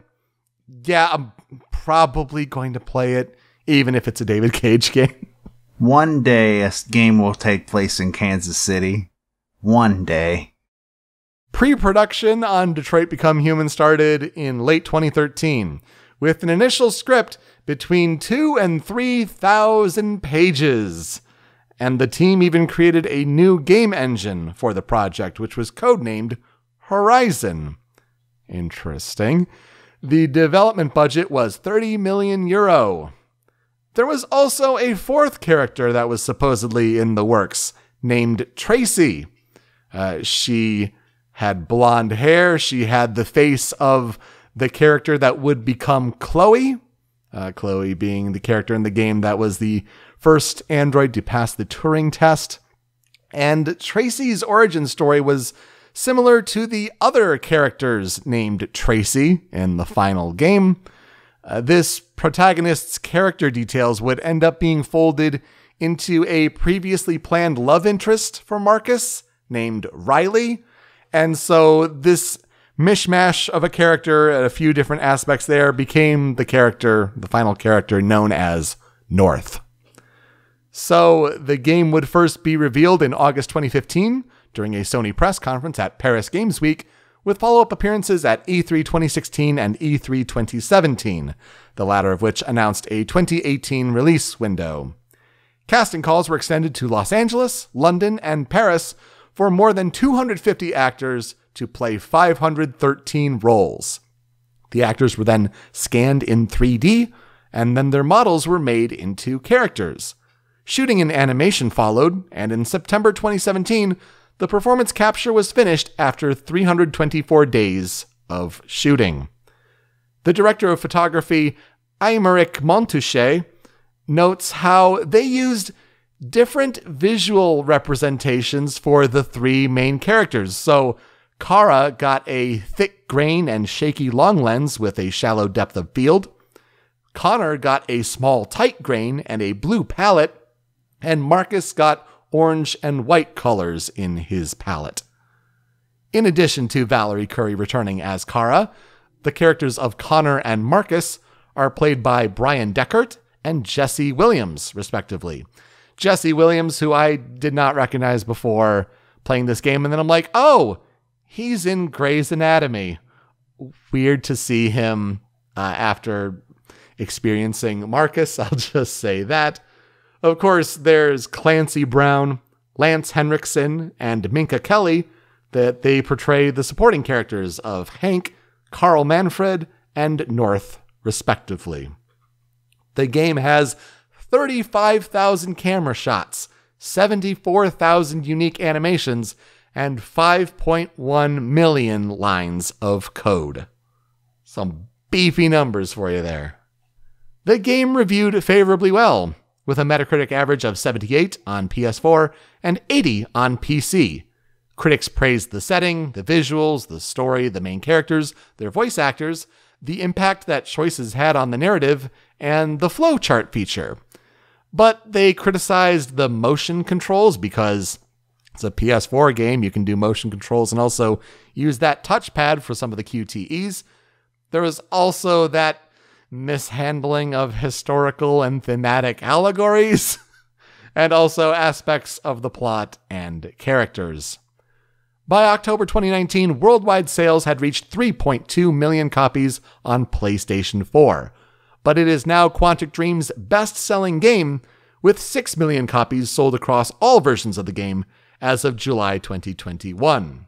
yeah, I'm probably going to play it, even if it's a David Cage game. One day a game will take place in Kansas City. One day. Pre-production on Detroit Become Human started in late 2013 with an initial script between 2,000 and 3,000 pages. And the team even created a new game engine for the project, which was codenamed Horizon. Interesting. The development budget was 30 million euro. There was also a fourth character that was supposedly in the works, named Tracy. She had blonde hair. She had the face of the character that would become Chloe. Chloe being the character in the game that was the first android to pass the Turing test. And Tracy's origin story was similar to the other characters named Tracy in the final game. This protagonist's character details would end up being folded into a previously planned love interest for Marcus named Riley. And so this mishmash of a character and a few different aspects there became the character, the final character known as North. So the game would first be revealed in August 2015 during a Sony press conference at Paris Games Week, with follow-up appearances at E3 2016 and E3 2017, the latter of which announced a 2018 release window. Casting calls were extended to Los Angeles, London, and Paris for more than 250 actors to play 513 roles. The actors were then scanned in 3D, and then their models were made into characters. Shooting and animation followed, and in September 2017, the performance capture was finished after 324 days of shooting. The director of photography, Aymeric Montouchet, notes how they used different visual representations for the three main characters. So Kara got a thick grain and shaky long lens with a shallow depth of field. Connor got a small tight grain and a blue palette. And Marcus got orange and white colors in his palette. In addition to Valerie Curry returning as Kara, the characters of Connor and Marcus are played by Brian Deckert and Jesse Williams, respectively. Jesse Williams, who I did not recognize before playing this game, and then I'm like, oh, he's in Grey's Anatomy. Weird to see him after experiencing Marcus, I'll just say that. Of course, there's Clancy Brown, Lance Henriksen, and Minka Kelly that they portray the supporting characters of Hank, Carl Manfred, and North, respectively. The game has 35,000 camera shots, 74,000 unique animations, and 5.1 million lines of code. Some beefy numbers for you there. The game reviewed favorably well, with a Metacritic average of 78 on PS4 and 80 on PC. Critics praised the setting, the visuals, the story, the main characters, their voice actors, the impact that choices had on the narrative, and the flowchart feature. But they criticized the motion controls because it's a PS4 game, you can do motion controls and also use that touchpad for some of the QTEs. There was also that mishandling of historical and thematic allegories, and also aspects of the plot and characters. By October 2019, worldwide sales had reached 3.2 million copies on PlayStation 4, but it is now Quantic Dream's best-selling game, with 6 million copies sold across all versions of the game as of July 2021.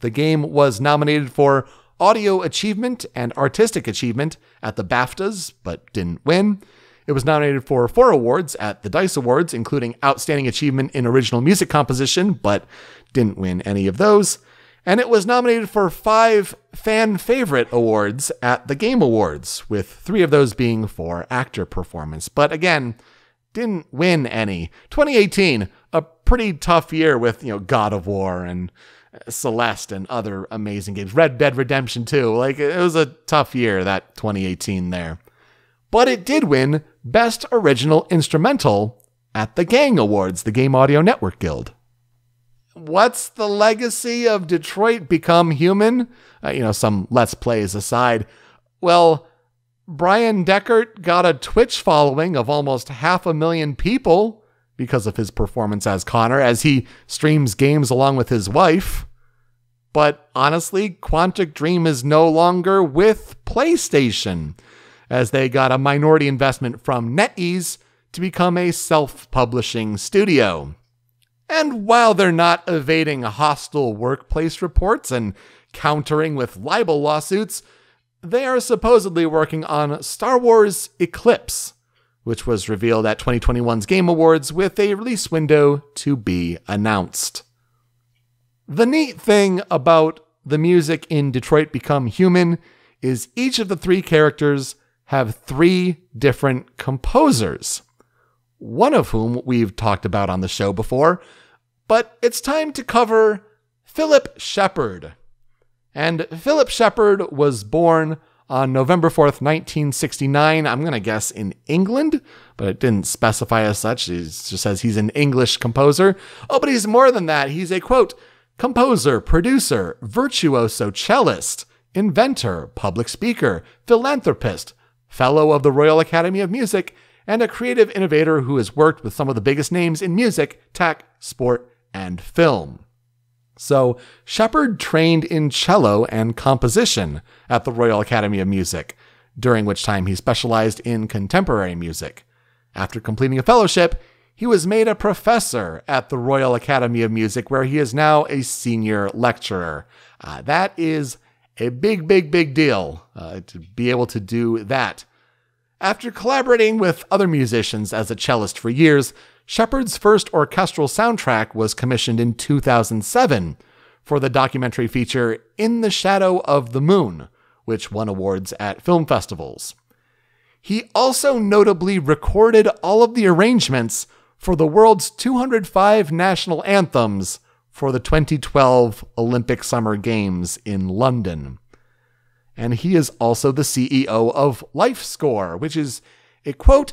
The game was nominated for Audio Achievement and Artistic Achievement at the BAFTAs, but didn't win. It was nominated for 4 awards at the DICE Awards, including Outstanding Achievement in Original Music Composition, but didn't win any of those. And it was nominated for 5 Fan Favorite Awards at the Game Awards, with 3 of those being for actor performance, but again, didn't win any. 2018, a pretty tough year with, God of War and Celeste and other amazing games. Red Dead Redemption 2. It was a tough year, that 2018 there. But it did win Best Original Instrumental at the GANG Awards, the Game Audio Network Guild. What's the legacy of Detroit Become Human? Some Let's Plays aside. Well, Brian Deckert got a Twitch following of almost 500,000 people because of his performance as Connor, as he streams games along with his wife. But honestly, Quantic Dream is no longer with PlayStation, as they got a minority investment from NetEase to become a self-publishing studio. And while they're not evading hostile workplace reports and countering with libel lawsuits, they are supposedly working on Star Wars Eclipse, which was revealed at 2021's Game Awards with a release window to be announced. The neat thing about the music in Detroit Become Human is each of the 3 characters have 3 different composers, one of whom we've talked about on the show before, but it's time to cover Philip Sheppard. And Philip Sheppard was born on November 4th, 1969, I'm going to guess in England, but it didn't specify as such. It just says he's an English composer. Oh, but he's more than that. He's a, quote, composer, producer, virtuoso cellist, inventor, public speaker, philanthropist, fellow of the Royal Academy of Music, and a creative innovator who has worked with some of the biggest names in music, tech, sport, and film. So, Sheppard trained in cello and composition at the Royal Academy of Music, during which time he specialized in contemporary music. After completing a fellowship, he was made a professor at the Royal Academy of Music, where he is now a senior lecturer. That is a big deal, to be able to do that. After collaborating with other musicians as a cellist for years, Sheppard's first orchestral soundtrack was commissioned in 2007 for the documentary feature In the Shadow of the Moon, which won awards at film festivals. He also notably recorded all of the arrangements for the world's 205 national anthems for the 2012 Olympic Summer Games in London. And he is also the CEO of LifeScore, which is a, quote,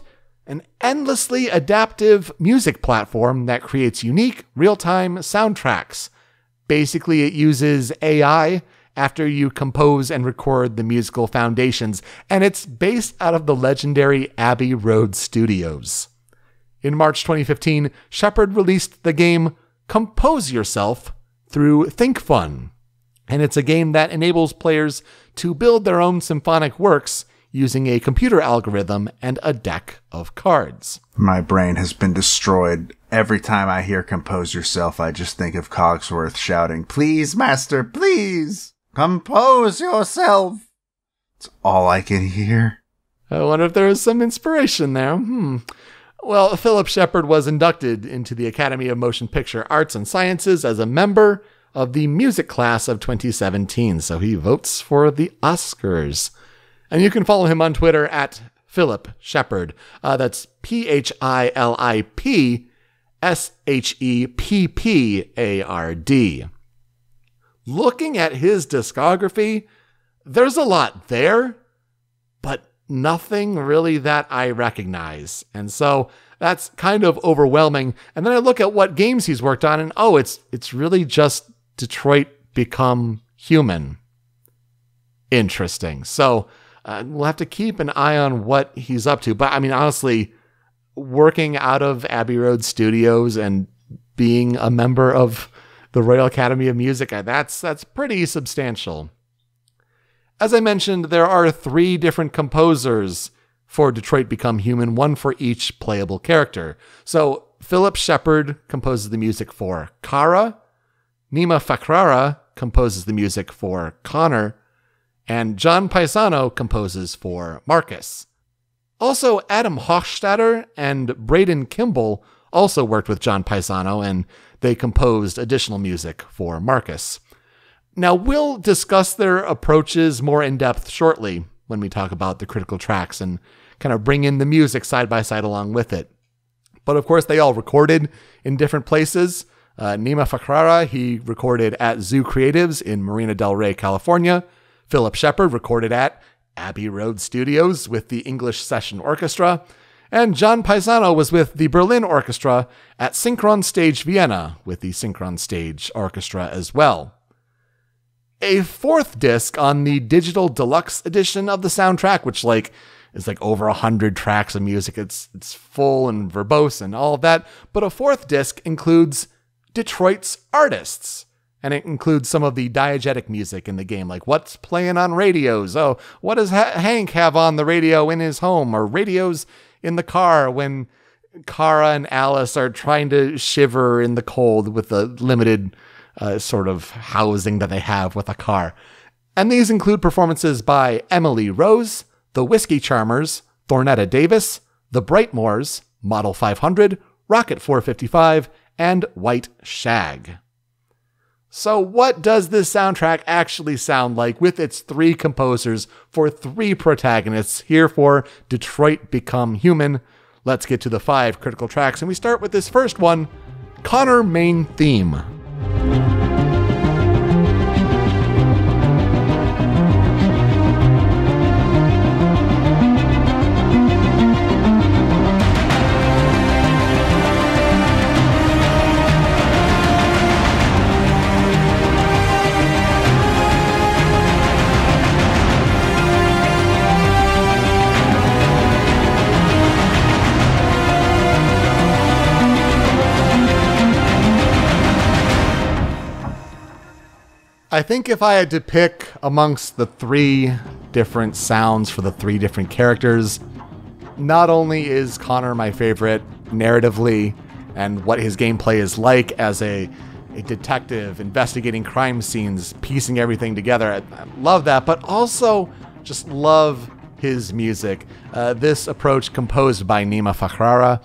an endlessly adaptive music platform that creates unique, real-time soundtracks. Basically, it uses AI after you compose and record the musical foundations, and it's based out of the legendary Abbey Road Studios. In March 2015, Sheppard released the game Compose Yourself through ThinkFun, and it's a game that enables players to build their own symphonic works using a computer algorithm and a deck of cards. My brain has been destroyed every time I hear Compose Yourself, I just think of Cogsworth shouting, "Please, master, please! Compose yourself!" It's all I can hear. I wonder if there was some inspiration there. Well, Philip Sheppard was inducted into the Academy of Motion Picture Arts and Sciences as a member of the music class of 2017, so he votes for the Oscars. And you can follow him on Twitter at Philip Sheppard. That's PHILIP SHEPPARD. Looking at his discography, there's a lot there, but nothing really that I recognize. And so that's kind of overwhelming. And then I look at what games he's worked on, and oh, it's really just Detroit Become Human. Interesting. So we'll have to keep an eye on what he's up to. But I mean, honestly, working out of Abbey Road Studios and being a member of the Royal Academy of Music, that's pretty substantial. As I mentioned, there are 3 different composers for Detroit Become Human, one for each playable character. So Philip Sheppard composes the music for Kara, Nima Fakhrara composes the music for Connor, and John Paesano composes for Marcus. Also, Adam Hochstatter and Braden Kimball also worked with John Paesano, and they composed additional music for Marcus. Now, we'll discuss their approaches more in depth shortly when we talk about the critical tracks and kind of bring in the music side by side along with it. But of course, they all recorded in different places. Nima Fakhrara, he recorded at Zoo Creatives in Marina del Rey, California. Philip Sheppard recorded at Abbey Road Studios with the English Session Orchestra, and John Paesano was with the Berlin Orchestra at Synchron Stage Vienna with the Synchron Stage Orchestra as well. A 4th disc on the digital deluxe edition of the soundtrack, which is over 100 tracks of music. It's full and verbose and all of that, but a 4th disc includes Detroit's artists. And it includes some of the diegetic music in the game, like what's playing on radios. Oh, what does Hank have on the radio in his home, or radios in the car when Kara and Alice are trying to shiver in the cold with the limited sort of housing that they have with a car. And these include performances by Emily Rose, the Whiskey Charmers, Thornetta Davis, the Brightmoors, Model 500, Rocket 455, and White Shag. So what does this soundtrack actually sound like with its 3 composers for 3 protagonists here for Detroit Become Human? Let's get to the 5 critical tracks, and we start with this first one, Connor Main Theme. I think if I had to pick amongst the 3 different sounds for the 3 different characters, not only is Connor my favorite narratively and what his gameplay is like as a detective investigating crime scenes, piecing everything together, I love that, but also just love his music. This approach composed by Nima Fakhrara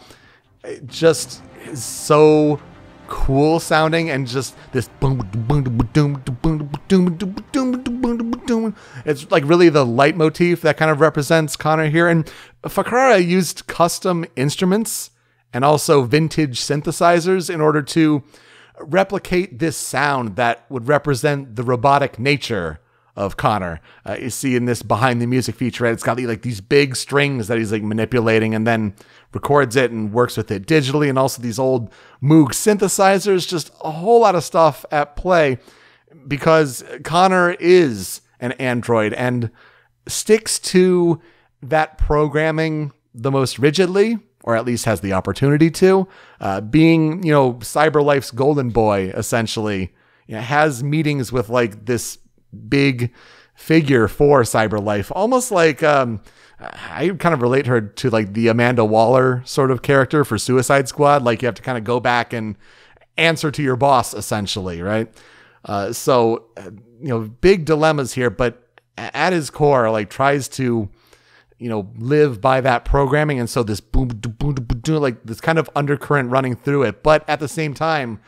just is so cool sounding, and just this boom boom boom boom boom boom, it's like really the leitmotif that kind of represents Connor here. And Fakhrara used custom instruments and also vintage synthesizers in order to replicate this sound that would represent the robotic nature of Connor. You see in this behind the music feature, it's got these big strings that he's manipulating, and then records it and works with it digitally, and also these old Moog synthesizers, just a whole lot of stuff at play, because Connor is an android and sticks to that programming the most rigidly, or at least has the opportunity to, being CyberLife's golden boy essentially. Has meetings with this big figure for CyberLife, almost like I kind of relate her to like the Amanda Waller sort of character for Suicide Squad. Like you have to kind of go back and answer to your boss essentially. Right. So, you know, big dilemmas here, but at his core, like tries to, you know, live by that programming. And so this boom, boom, boom, like this kind of undercurrent running through it. But at the same time,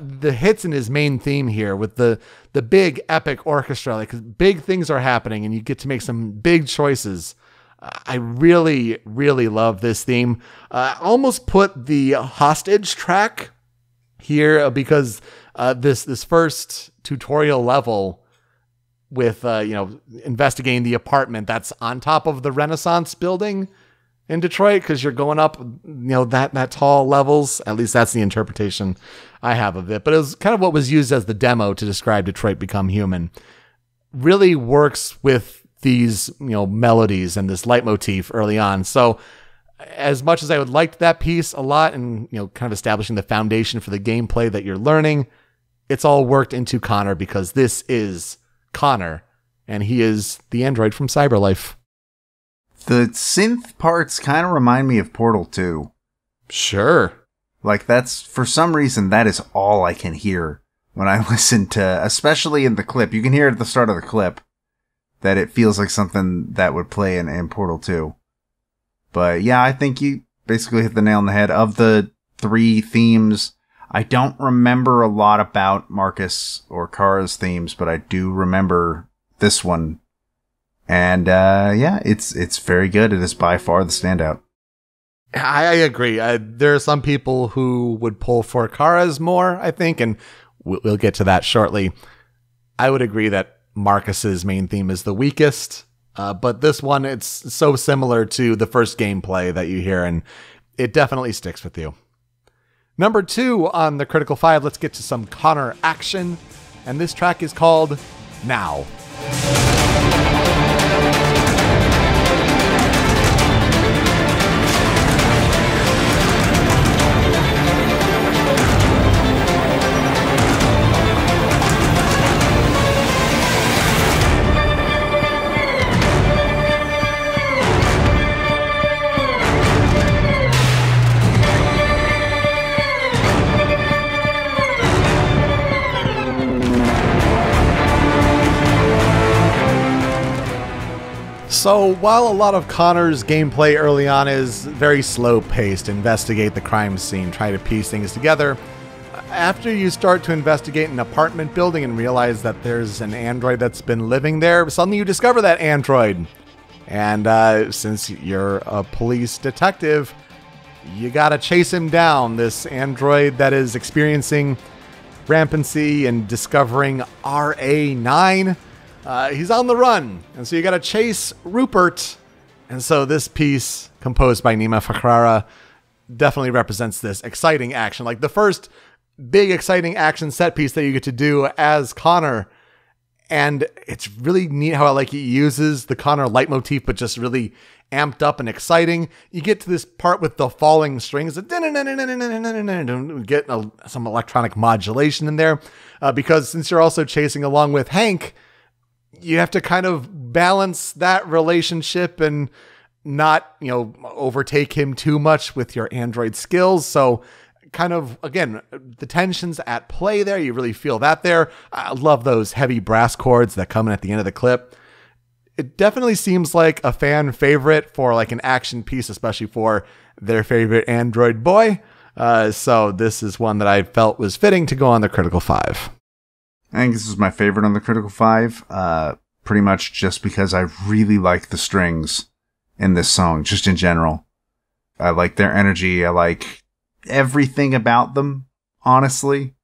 the hits in his main theme here with the big epic orchestra, like big things are happening and you get to make some big choices. I really, really love this theme. I almost put the hostage track here because this first tutorial level with, you know, investigating the apartment that's on top of the Renaissance building in Detroit, because you're going up, you know, that tall levels. At least that's the interpretation I have of it. But it was kind of what was used as the demo to describe Detroit Become Human. Really works with these, you know, melodies and this leitmotif early on. So as much as I would like that piece a lot and, you know, kind of establishing the foundation for the gameplay that you're learning, it's all worked into Connor because this is Connor and he is the android from CyberLife. The synth parts kind of remind me of Portal 2. Sure. Like that's, for some reason, that is all I can hear when I listen to, especially in the clip. You can hear it at the start of the clip, that it feels like something that would play in Portal 2. But yeah, I think you basically hit the nail on the head. Of the three themes, I don't remember a lot about Marcus or Kara's themes, but I do remember this one. And yeah, it's very good. It is by far the standout. I agree. There are some people who would pull for Kara's more, I think, and we'll get to that shortly. I would agree that Marcus's main theme is the weakest, but this one, it's so similar to the first gameplay that you hear, and it definitely sticks with you. Number two on the Critical Five, let's get to some Connor action, and this track is called Now. So while a lot of Connor's gameplay early on is very slow-paced, investigate the crime scene, try to piece things together, after you start to investigate an apartment building and realize that there's an android that's been living there, suddenly you discover that android. And since you're a police detective, you gotta chase him down, this android that is experiencing rampancy and discovering RA9. He's on the run, and so you got to chase Rupert. And so this piece, composed by Nima Fakhrara, definitely represents this exciting action. Like the first big exciting action set piece that you get to do as Connor. And it's really neat how like he uses the Connor leitmotif, but just really amped up and exciting. You get to this part with the falling strings, get some electronic modulation in there, because since you're also chasing along with Hank, you have to kind of balance that relationship and not, you know, overtake him too much with your android skills. So kind of, again, the tensions at play there. You really feel that there. I love those heavy brass chords that come in at the end of the clip. It definitely seems like a fan favorite for like an action piece, especially for their favorite android boy. So this is one that I felt was fitting to go on the Critical Five. I think this is my favorite on the Critical Five, pretty much just because I really like the strings in this song, just in general. I like their energy. I like everything about them, honestly.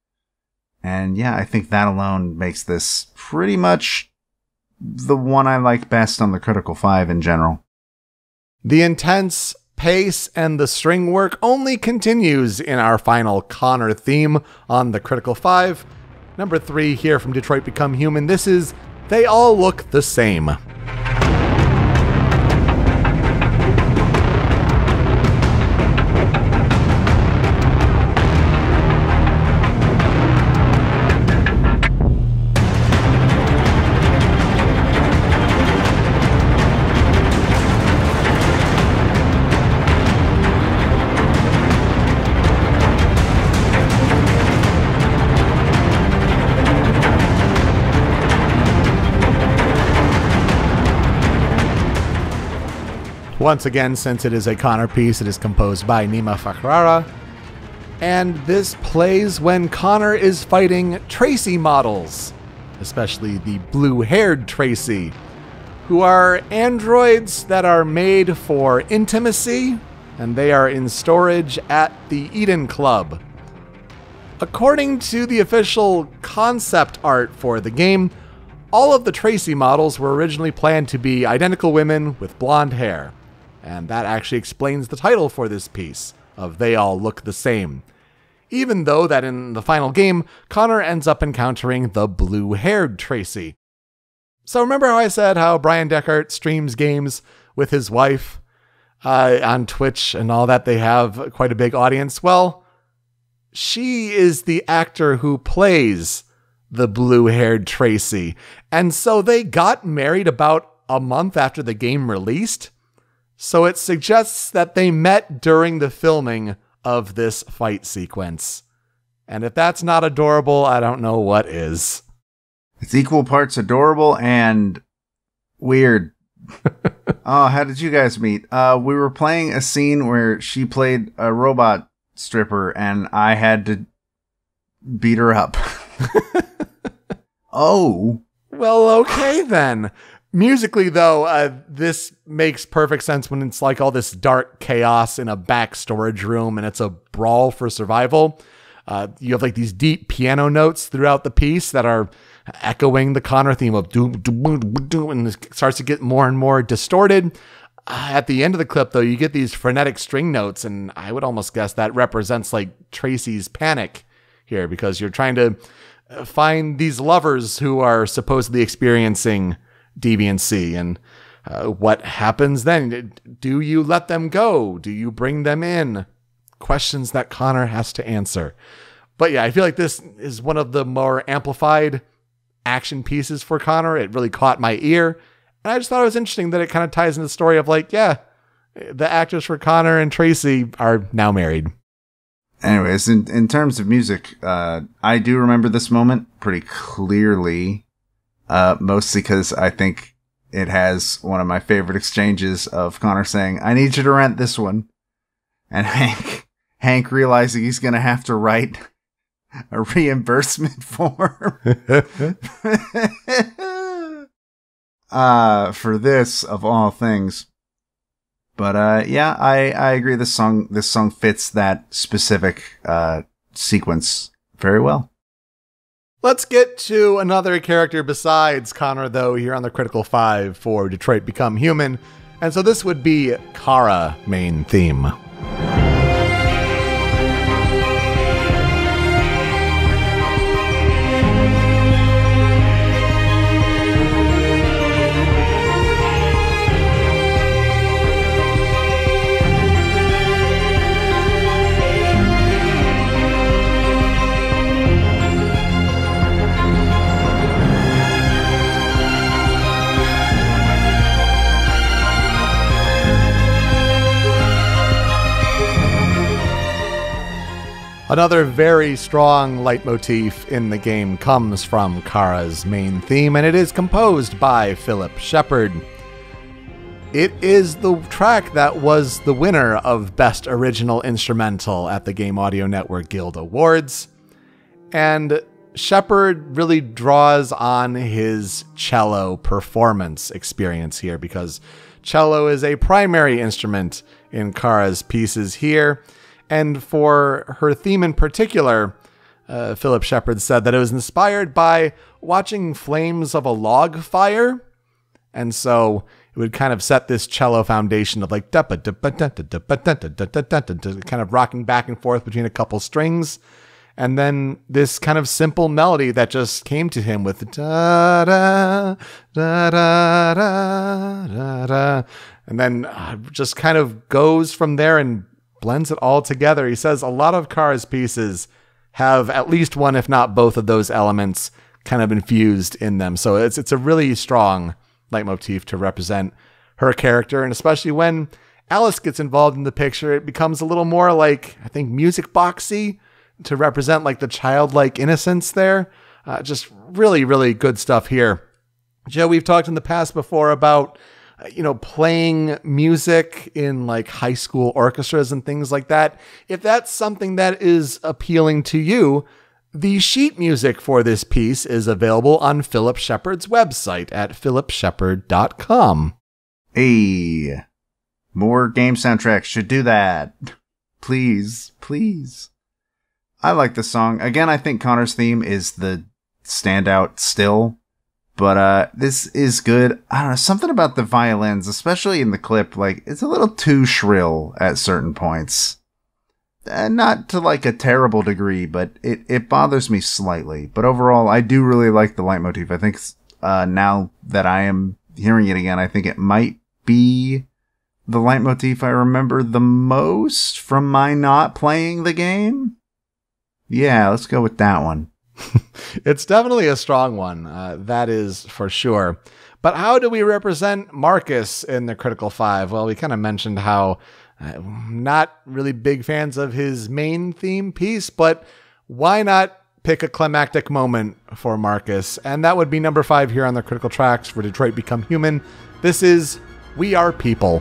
And yeah, I think that alone makes this pretty much the one I like best on the Critical Five in general. The intense pace and the string work only continues in our final Connor theme on the Critical Five. Number three here from Detroit Become Human. This is They All Look the Same. Once again, since it is a Connor piece, it is composed by Nima Fakhrara. And this plays when Connor is fighting Tracy models, especially the blue-haired Tracy, who are androids that are made for intimacy, and they are in storage at the Eden Club. According to the official concept art for the game, all of the Tracy models were originally planned to be identical women with blonde hair, and that actually explains the title for this piece of They All Look the Same, even though that in the final game, Connor ends up encountering the blue-haired Tracy. So remember how I said how Brian Deckert streams games with his wife on Twitch and all that? They have quite a big audience. Well, she is the actor who plays the blue-haired Tracy. And so they got married about a month after the game released. So it suggests that they met during the filming of this fight sequence. And if that's not adorable, I don't know what is. It's equal parts adorable and weird. Oh, how did you guys meet? We were playing a scene where she played a robot stripper and I had to beat her up. Oh. Well, okay then. Musically, though, this makes perfect sense when it's like all this dark chaos in a back storage room and it's a brawl for survival. You have like these deep piano notes throughout the piece that are echoing the Connor theme of doom, doom, doom, doom, and it starts to get more and more distorted. At the end of the clip, though, you get these frenetic string notes, and I would almost guess that represents like Tracy's panic here because you're trying to find these lovers who are supposedly experiencing deviancy, and what happens then? Do you let them go? Do you bring them in? Questions that Connor has to answer. But yeah, I feel like this is one of the more amplified action pieces for Connor. It really caught my ear, and I just thought it was interesting that it kind of ties into the story of like, yeah, the actors for Connor and Tracy are now married. Anyways, in terms of music, I do remember this moment pretty clearly. Mostly because I think it has one of my favorite exchanges of Connor saying, "I need you to rent this one," and Hank realizing he's going to have to write a reimbursement form for this of all things. But yeah, I agree. This song fits that specific sequence very well. Let's get to another character besides Connor, though, here on the Critical 5 for Detroit Become Human. And so this would be Kara main theme. Another very strong leitmotif in the game comes from Kara's main theme, and it is composed by Philip Sheppard. It is the track that was the winner of Best Original Instrumental at the Game Audio Network Guild Awards, and Sheppard really draws on his cello performance experience here because cello is a primary instrument in Kara's pieces here. And for her theme in particular, Philip Sheppard said that it was inspired by watching flames of a log fire. And so it would kind of set this cello foundation of like kind of rocking back and forth between a couple strings. And then this kind of simple melody that just came to him with da da da da da da. And then just kind of goes from there and blends it all together. He says a lot of Kara's pieces have at least one, if not both, of those elements kind of infused in them. So it's a really strong leitmotif to represent her character. And especially when Alice gets involved in the picture, it becomes a little more like, I think, music boxy to represent like the childlike innocence there. Just really, really good stuff here. Joe, we've talked in the past before about you know, playing music in like high school orchestras and things like that, if that's something that is appealing to you, the sheet music for this piece is available on Philip Sheppard's website at philipsheppard.com. Hey, more game soundtracks should do that. Please, please. I like this song. Again, I think Connor's theme is the standout still. But this is good. I don't know, something about the violins, especially in the clip, like it's a little too shrill at certain points. Not to like a terrible degree, but it bothers me slightly. But overall, I do really like the leitmotif. I think now that I am hearing it again, I think it might be the leitmotif I remember the most from my not playing the game. Yeah, let's go with that one. It's definitely a strong one. That is for sure. But how do we represent Marcus in the Critical Five? Well, we kind of mentioned how not really big fans of his main theme piece, but why not pick a climactic moment for Marcus? And that would be number 5 here on the Critical Tracks for Detroit Become Human. This is We Are People.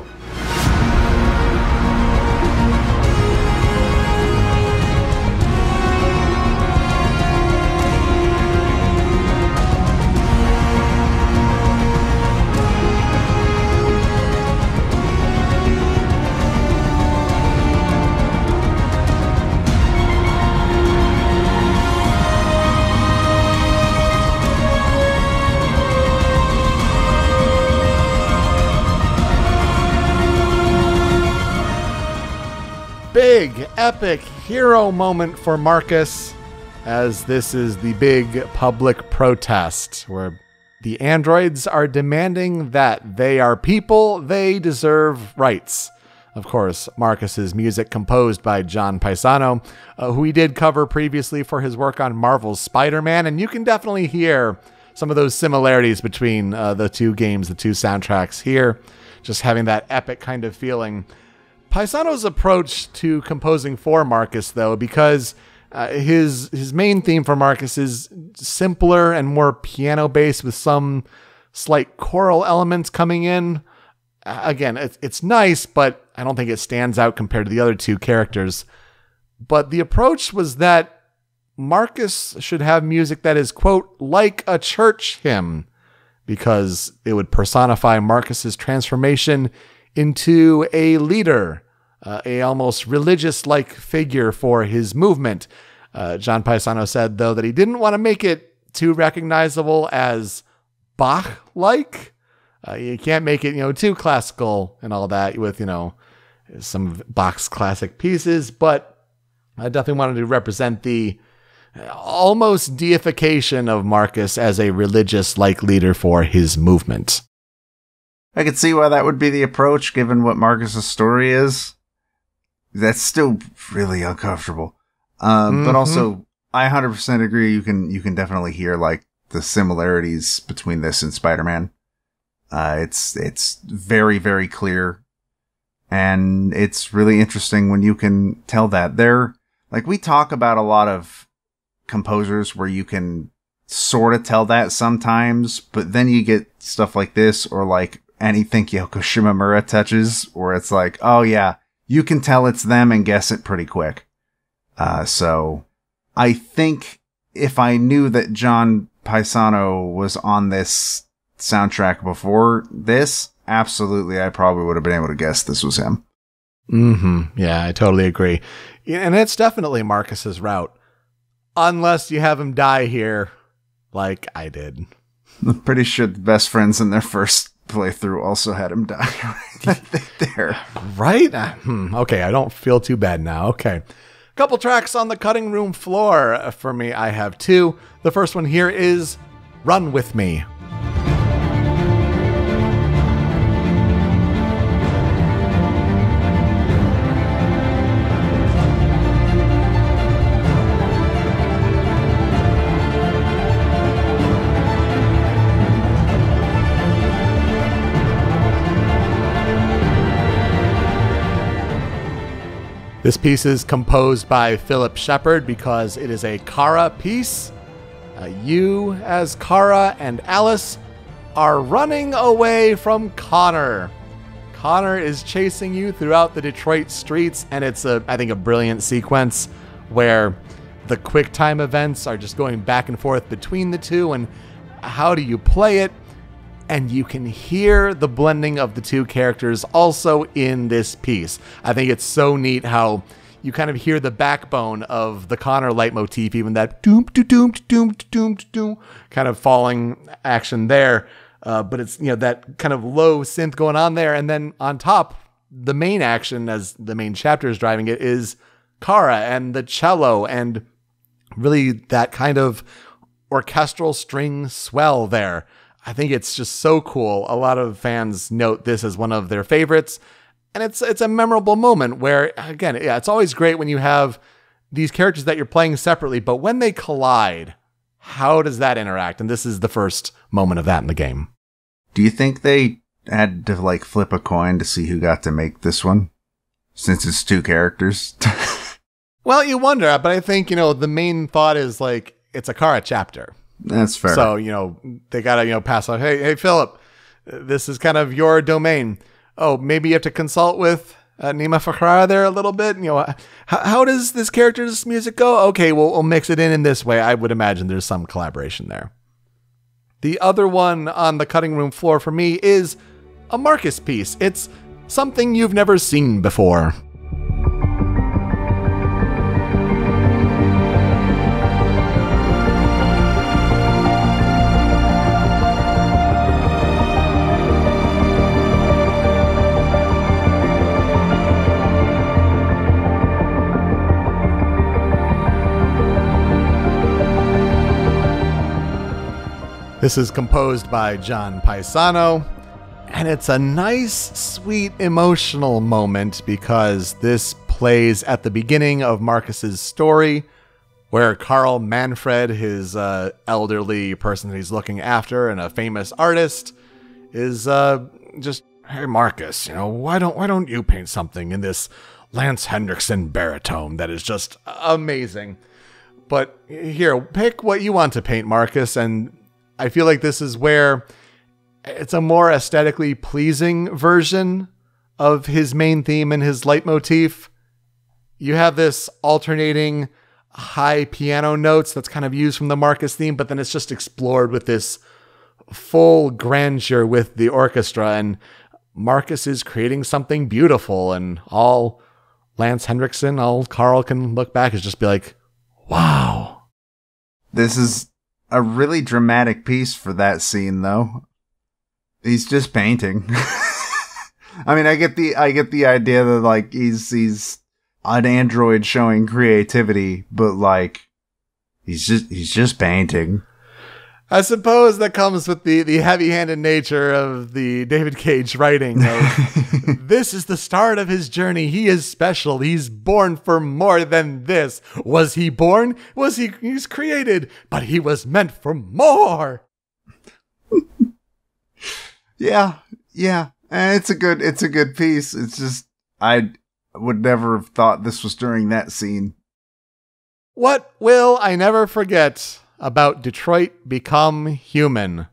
Big, epic hero moment for Marcus, as this is the big public protest where the androids are demanding that they are people, they deserve rights. Of course, Marcus's music composed by John Paesano, who he did cover previously for his work on Marvel's Spider-Man, and you can definitely hear some of those similarities between the two games, the two soundtracks here, just having that epic kind of feeling. Paesano's approach to composing for Marcus, though, because his main theme for Marcus is simpler and more piano-based with some slight choral elements coming in. Again, it's nice, but I don't think it stands out compared to the other two characters. But the approach was that Marcus should have music that is, quote, like a church hymn, because it would personify Marcus's transformation into a leader, a almost religious-like figure for his movement. John Paesano said, though, that he didn't want to make it too recognizable as Bach-like. You can't make it, you know, too classical and all that with, you know, some of Bach's classic pieces, but I definitely wanted to represent the almost deification of Marcus as a religious-like leader for his movement. I could see why that would be the approach, given what Marcus's story is. That's still really uncomfortable. But also, I 100% agree. You can definitely hear like the similarities between this and Spider-Man. It's very, very clear, and it's really interesting when you can tell that they're like, we talk about a lot of composers where you can sort of tell that sometimes, but then you get stuff like this or like anything Yoko Shimomura touches, where it's like, oh yeah, you can tell it's them and guess it pretty quick. So I think if I knew that John Paesano was on this soundtrack before this, absolutely, I probably would have been able to guess this was him. Yeah, I totally agree. And it's definitely Marcus's route. Unless you have him die here, like I did. I'm pretty sure the best friends in their first playthrough also had him die there. Right? Okay, I don't feel too bad now. Okay. A couple tracks on the cutting room floor. For me, I have 2. The first one here is Run With Me. This piece is composed by Philip Sheppard because it is a Kara piece. You as Kara and Alice are running away from Connor. Connor is chasing you throughout the Detroit streets, and it's a, I think, a brilliant sequence where the quick time events are just going back and forth between the two, and how do you play it? And you can hear the blending of the two characters also in this piece. I think it's so neat how you kind of hear the backbone of the Connor leitmotif, even that doom-to-doom-to-doom-to-doom-to-doom kind of falling action there. But it's, you know, that kind of low synth going on there. And then on top, the main action, as the main chapter is driving it, is Kara and the cello and really that kind of orchestral string swell there. I think it's just so cool. A lot of fans note this as one of their favorites, and it's a memorable moment where, again, yeah, it's always great when you have these characters that you're playing separately, but when they collide, how does that interact? And this is the first moment of that in the game. Do you think they had to, like, flip a coin to see who got to make this one, since it's two characters? Well, you wonder, but I think, you know, the main thought is, like, it's a Kara chapter. That's fair. So, you know, they got to, you know, pass on, hey, Philip, this is kind of your domain. Oh, maybe you have to consult with Nima Fakhrara there a little bit. You know, how does this character's music go? Okay, well, we'll mix it in this way. I would imagine there's some collaboration there. The other one on the cutting room floor for me is a Marcus piece. It's something you've never seen before. This is composed by John Paesano, and it's a nice, sweet, emotional moment because this plays at the beginning of Marcus's story, where Carl Manfred, his elderly person that he's looking after and a famous artist, is just, hey Marcus, you know, why don't you paint something in this Lance Henriksen baritone that is just amazing? But here, pick what you want to paint, Marcus, and I feel like this is where it's a more aesthetically pleasing version of his main theme and his leitmotif. You have this alternating high piano notes that's kind of used from the Marcus theme, but then it's just explored with this full grandeur with the orchestra, and Marcus is creating something beautiful, and all Lance Henriksen, all Carl can look back is just be like, wow. This is a really dramatic piece for that scene, though. He's just painting. I mean, I get the idea that, like, he's an android showing creativity, but, like, he's just painting. I suppose that comes with the heavy-handed nature of the David Cage writing of, this is the start of his journey. He is special. He's born for more than this. Was he born? Was he? He's created, but he was meant for more. Yeah. It's a good piece. It's just, I would never have thought this was during that scene. What will I never forget about Detroit Become Human?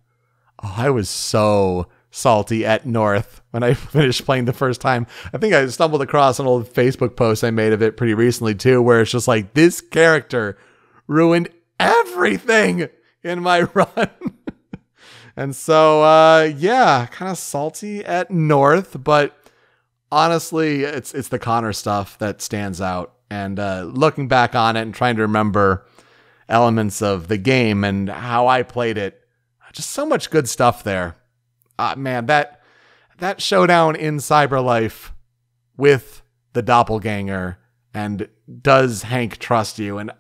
Oh, I was so salty at North when I finished playing the first time. I think I stumbled across an old Facebook post I made of it pretty recently too, where it's just like, this character ruined everything in my run. And so, yeah, kind of salty at North, but honestly, it's the Connor stuff that stands out. And looking back on it and trying to remember elements of the game and how I played it, just so much good stuff there. Man, that showdown in CyberLife with the doppelganger, and does Hank trust you? And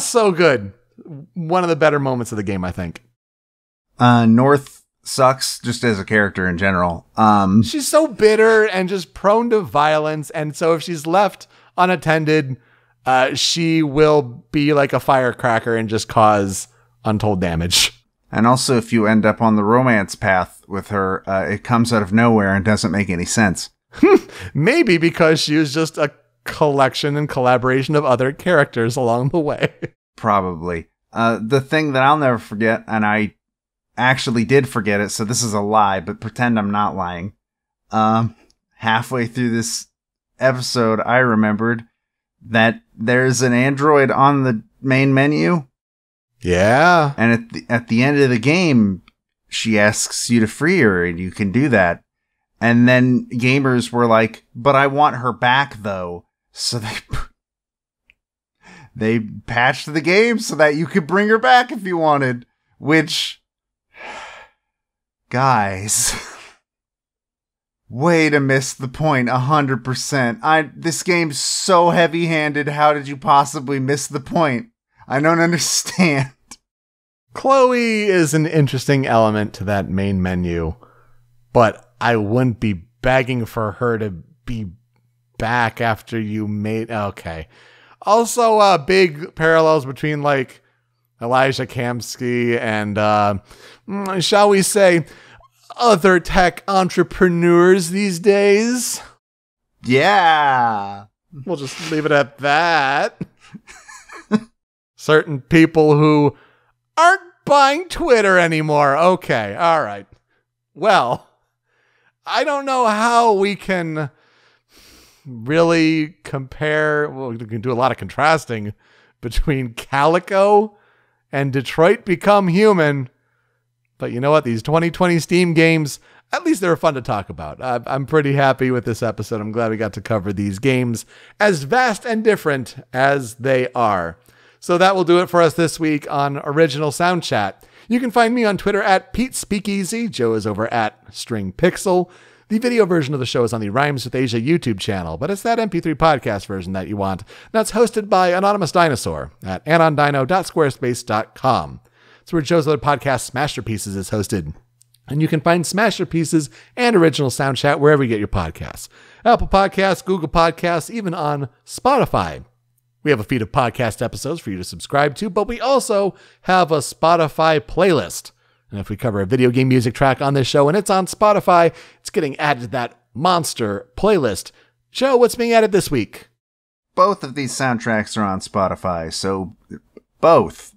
so good. One of the better moments of the game, I think. North sucks just as a character in general. She's so bitter and just prone to violence, and so if she's left unattended, she will be like a firecracker and just cause untold damage. And also, if you end up on the romance path with her, it comes out of nowhere and doesn't make any sense. Maybe because she was just a collection and collaboration of other characters along the way. Probably. The thing that I'll never forget, and I actually did forget it, so this is a lie, but pretend I'm not lying. Halfway through this episode, I remembered that there's an android on the main menu. Yeah. And at the end of the game, she asks you to free her, and you can do that. And then gamers were like, but I want her back, though. So they patched the game so that you could bring her back if you wanted. Which, guys, way to miss the point 100%. This game's so heavy-handed, how did you possibly miss the point? I don't understand. Chloe is an interesting element to that main menu, but I wouldn't be begging for her to be back after you made... Okay. Also, big parallels between, like, Elijah Kamsky and, shall we say, other tech entrepreneurs these days. Yeah. We'll just leave it at that. Certain people who aren't buying Twitter anymore. Okay. All right. Well, I don't know how we can really compare. Well, we can do a lot of contrasting between Calico and Detroit Become Human. But you know what? These 2020 Steam games, at least they're fun to talk about. I'm pretty happy with this episode. I'm glad we got to cover these games, as vast and different as they are. So that will do it for us this week on Original Sound Chat. You can find me on Twitter at Pete Speakeasy. Joe is over at String Pixel. The video version of the show is on the Rhymes with Asia YouTube channel, but it's that MP3 podcast version that you want. That's hosted by Anonymous Dinosaur at anondino.squarespace.com. It's where Joe's other podcast, Smasherpieces, is hosted. And you can find Smasherpieces and Original Sound Chat wherever you get your podcasts. Apple Podcasts, Google Podcasts, even on Spotify. We have a feed of podcast episodes for you to subscribe to, but we also have a Spotify playlist. And if we cover a video game music track on this show and it's on Spotify, it's getting added to that monster playlist. Joe, what's being added this week? Both of these soundtracks are on Spotify, so both.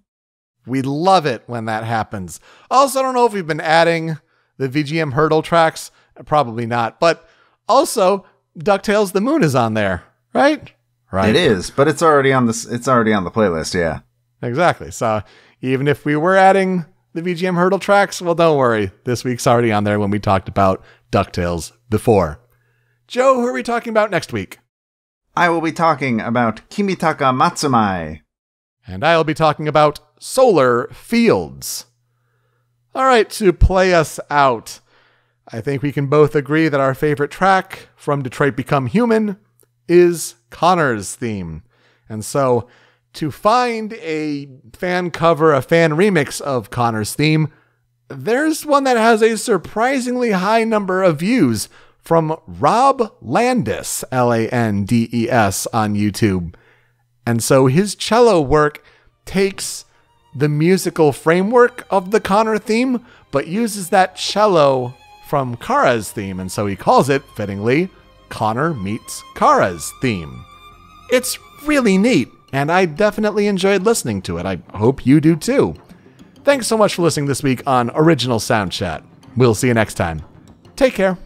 We love it when that happens. Also, I don't know if we've been adding the VGM Hurdle tracks. Probably not. But also, DuckTales The Moon is on there, right? Right. It is, but it's already on the playlist, yeah. Exactly. So even if we were adding the VGM Hurdle tracks, well, don't worry. This week's already on there when we talked about DuckTales before. Joe, who are we talking about next week? I will be talking about Kimitaka Matsumai. And I'll be talking about Solar Fields. All right, to play us out, I think we can both agree that our favorite track from Detroit Become Human is Connor's theme. And so to find a fan cover, a fan remix of Connor's theme, there's one that has a surprisingly high number of views from Rob Landes, Landes, on YouTube. And so his cello work takes the musical framework of the Connor theme, but uses that cello from Kara's theme. And so he calls it, fittingly, Connor meets Kara's theme. It's really neat, and I definitely enjoyed listening to it. I hope you do too. Thanks so much for listening this week on Original Sound Chat. We'll see you next time. Take care.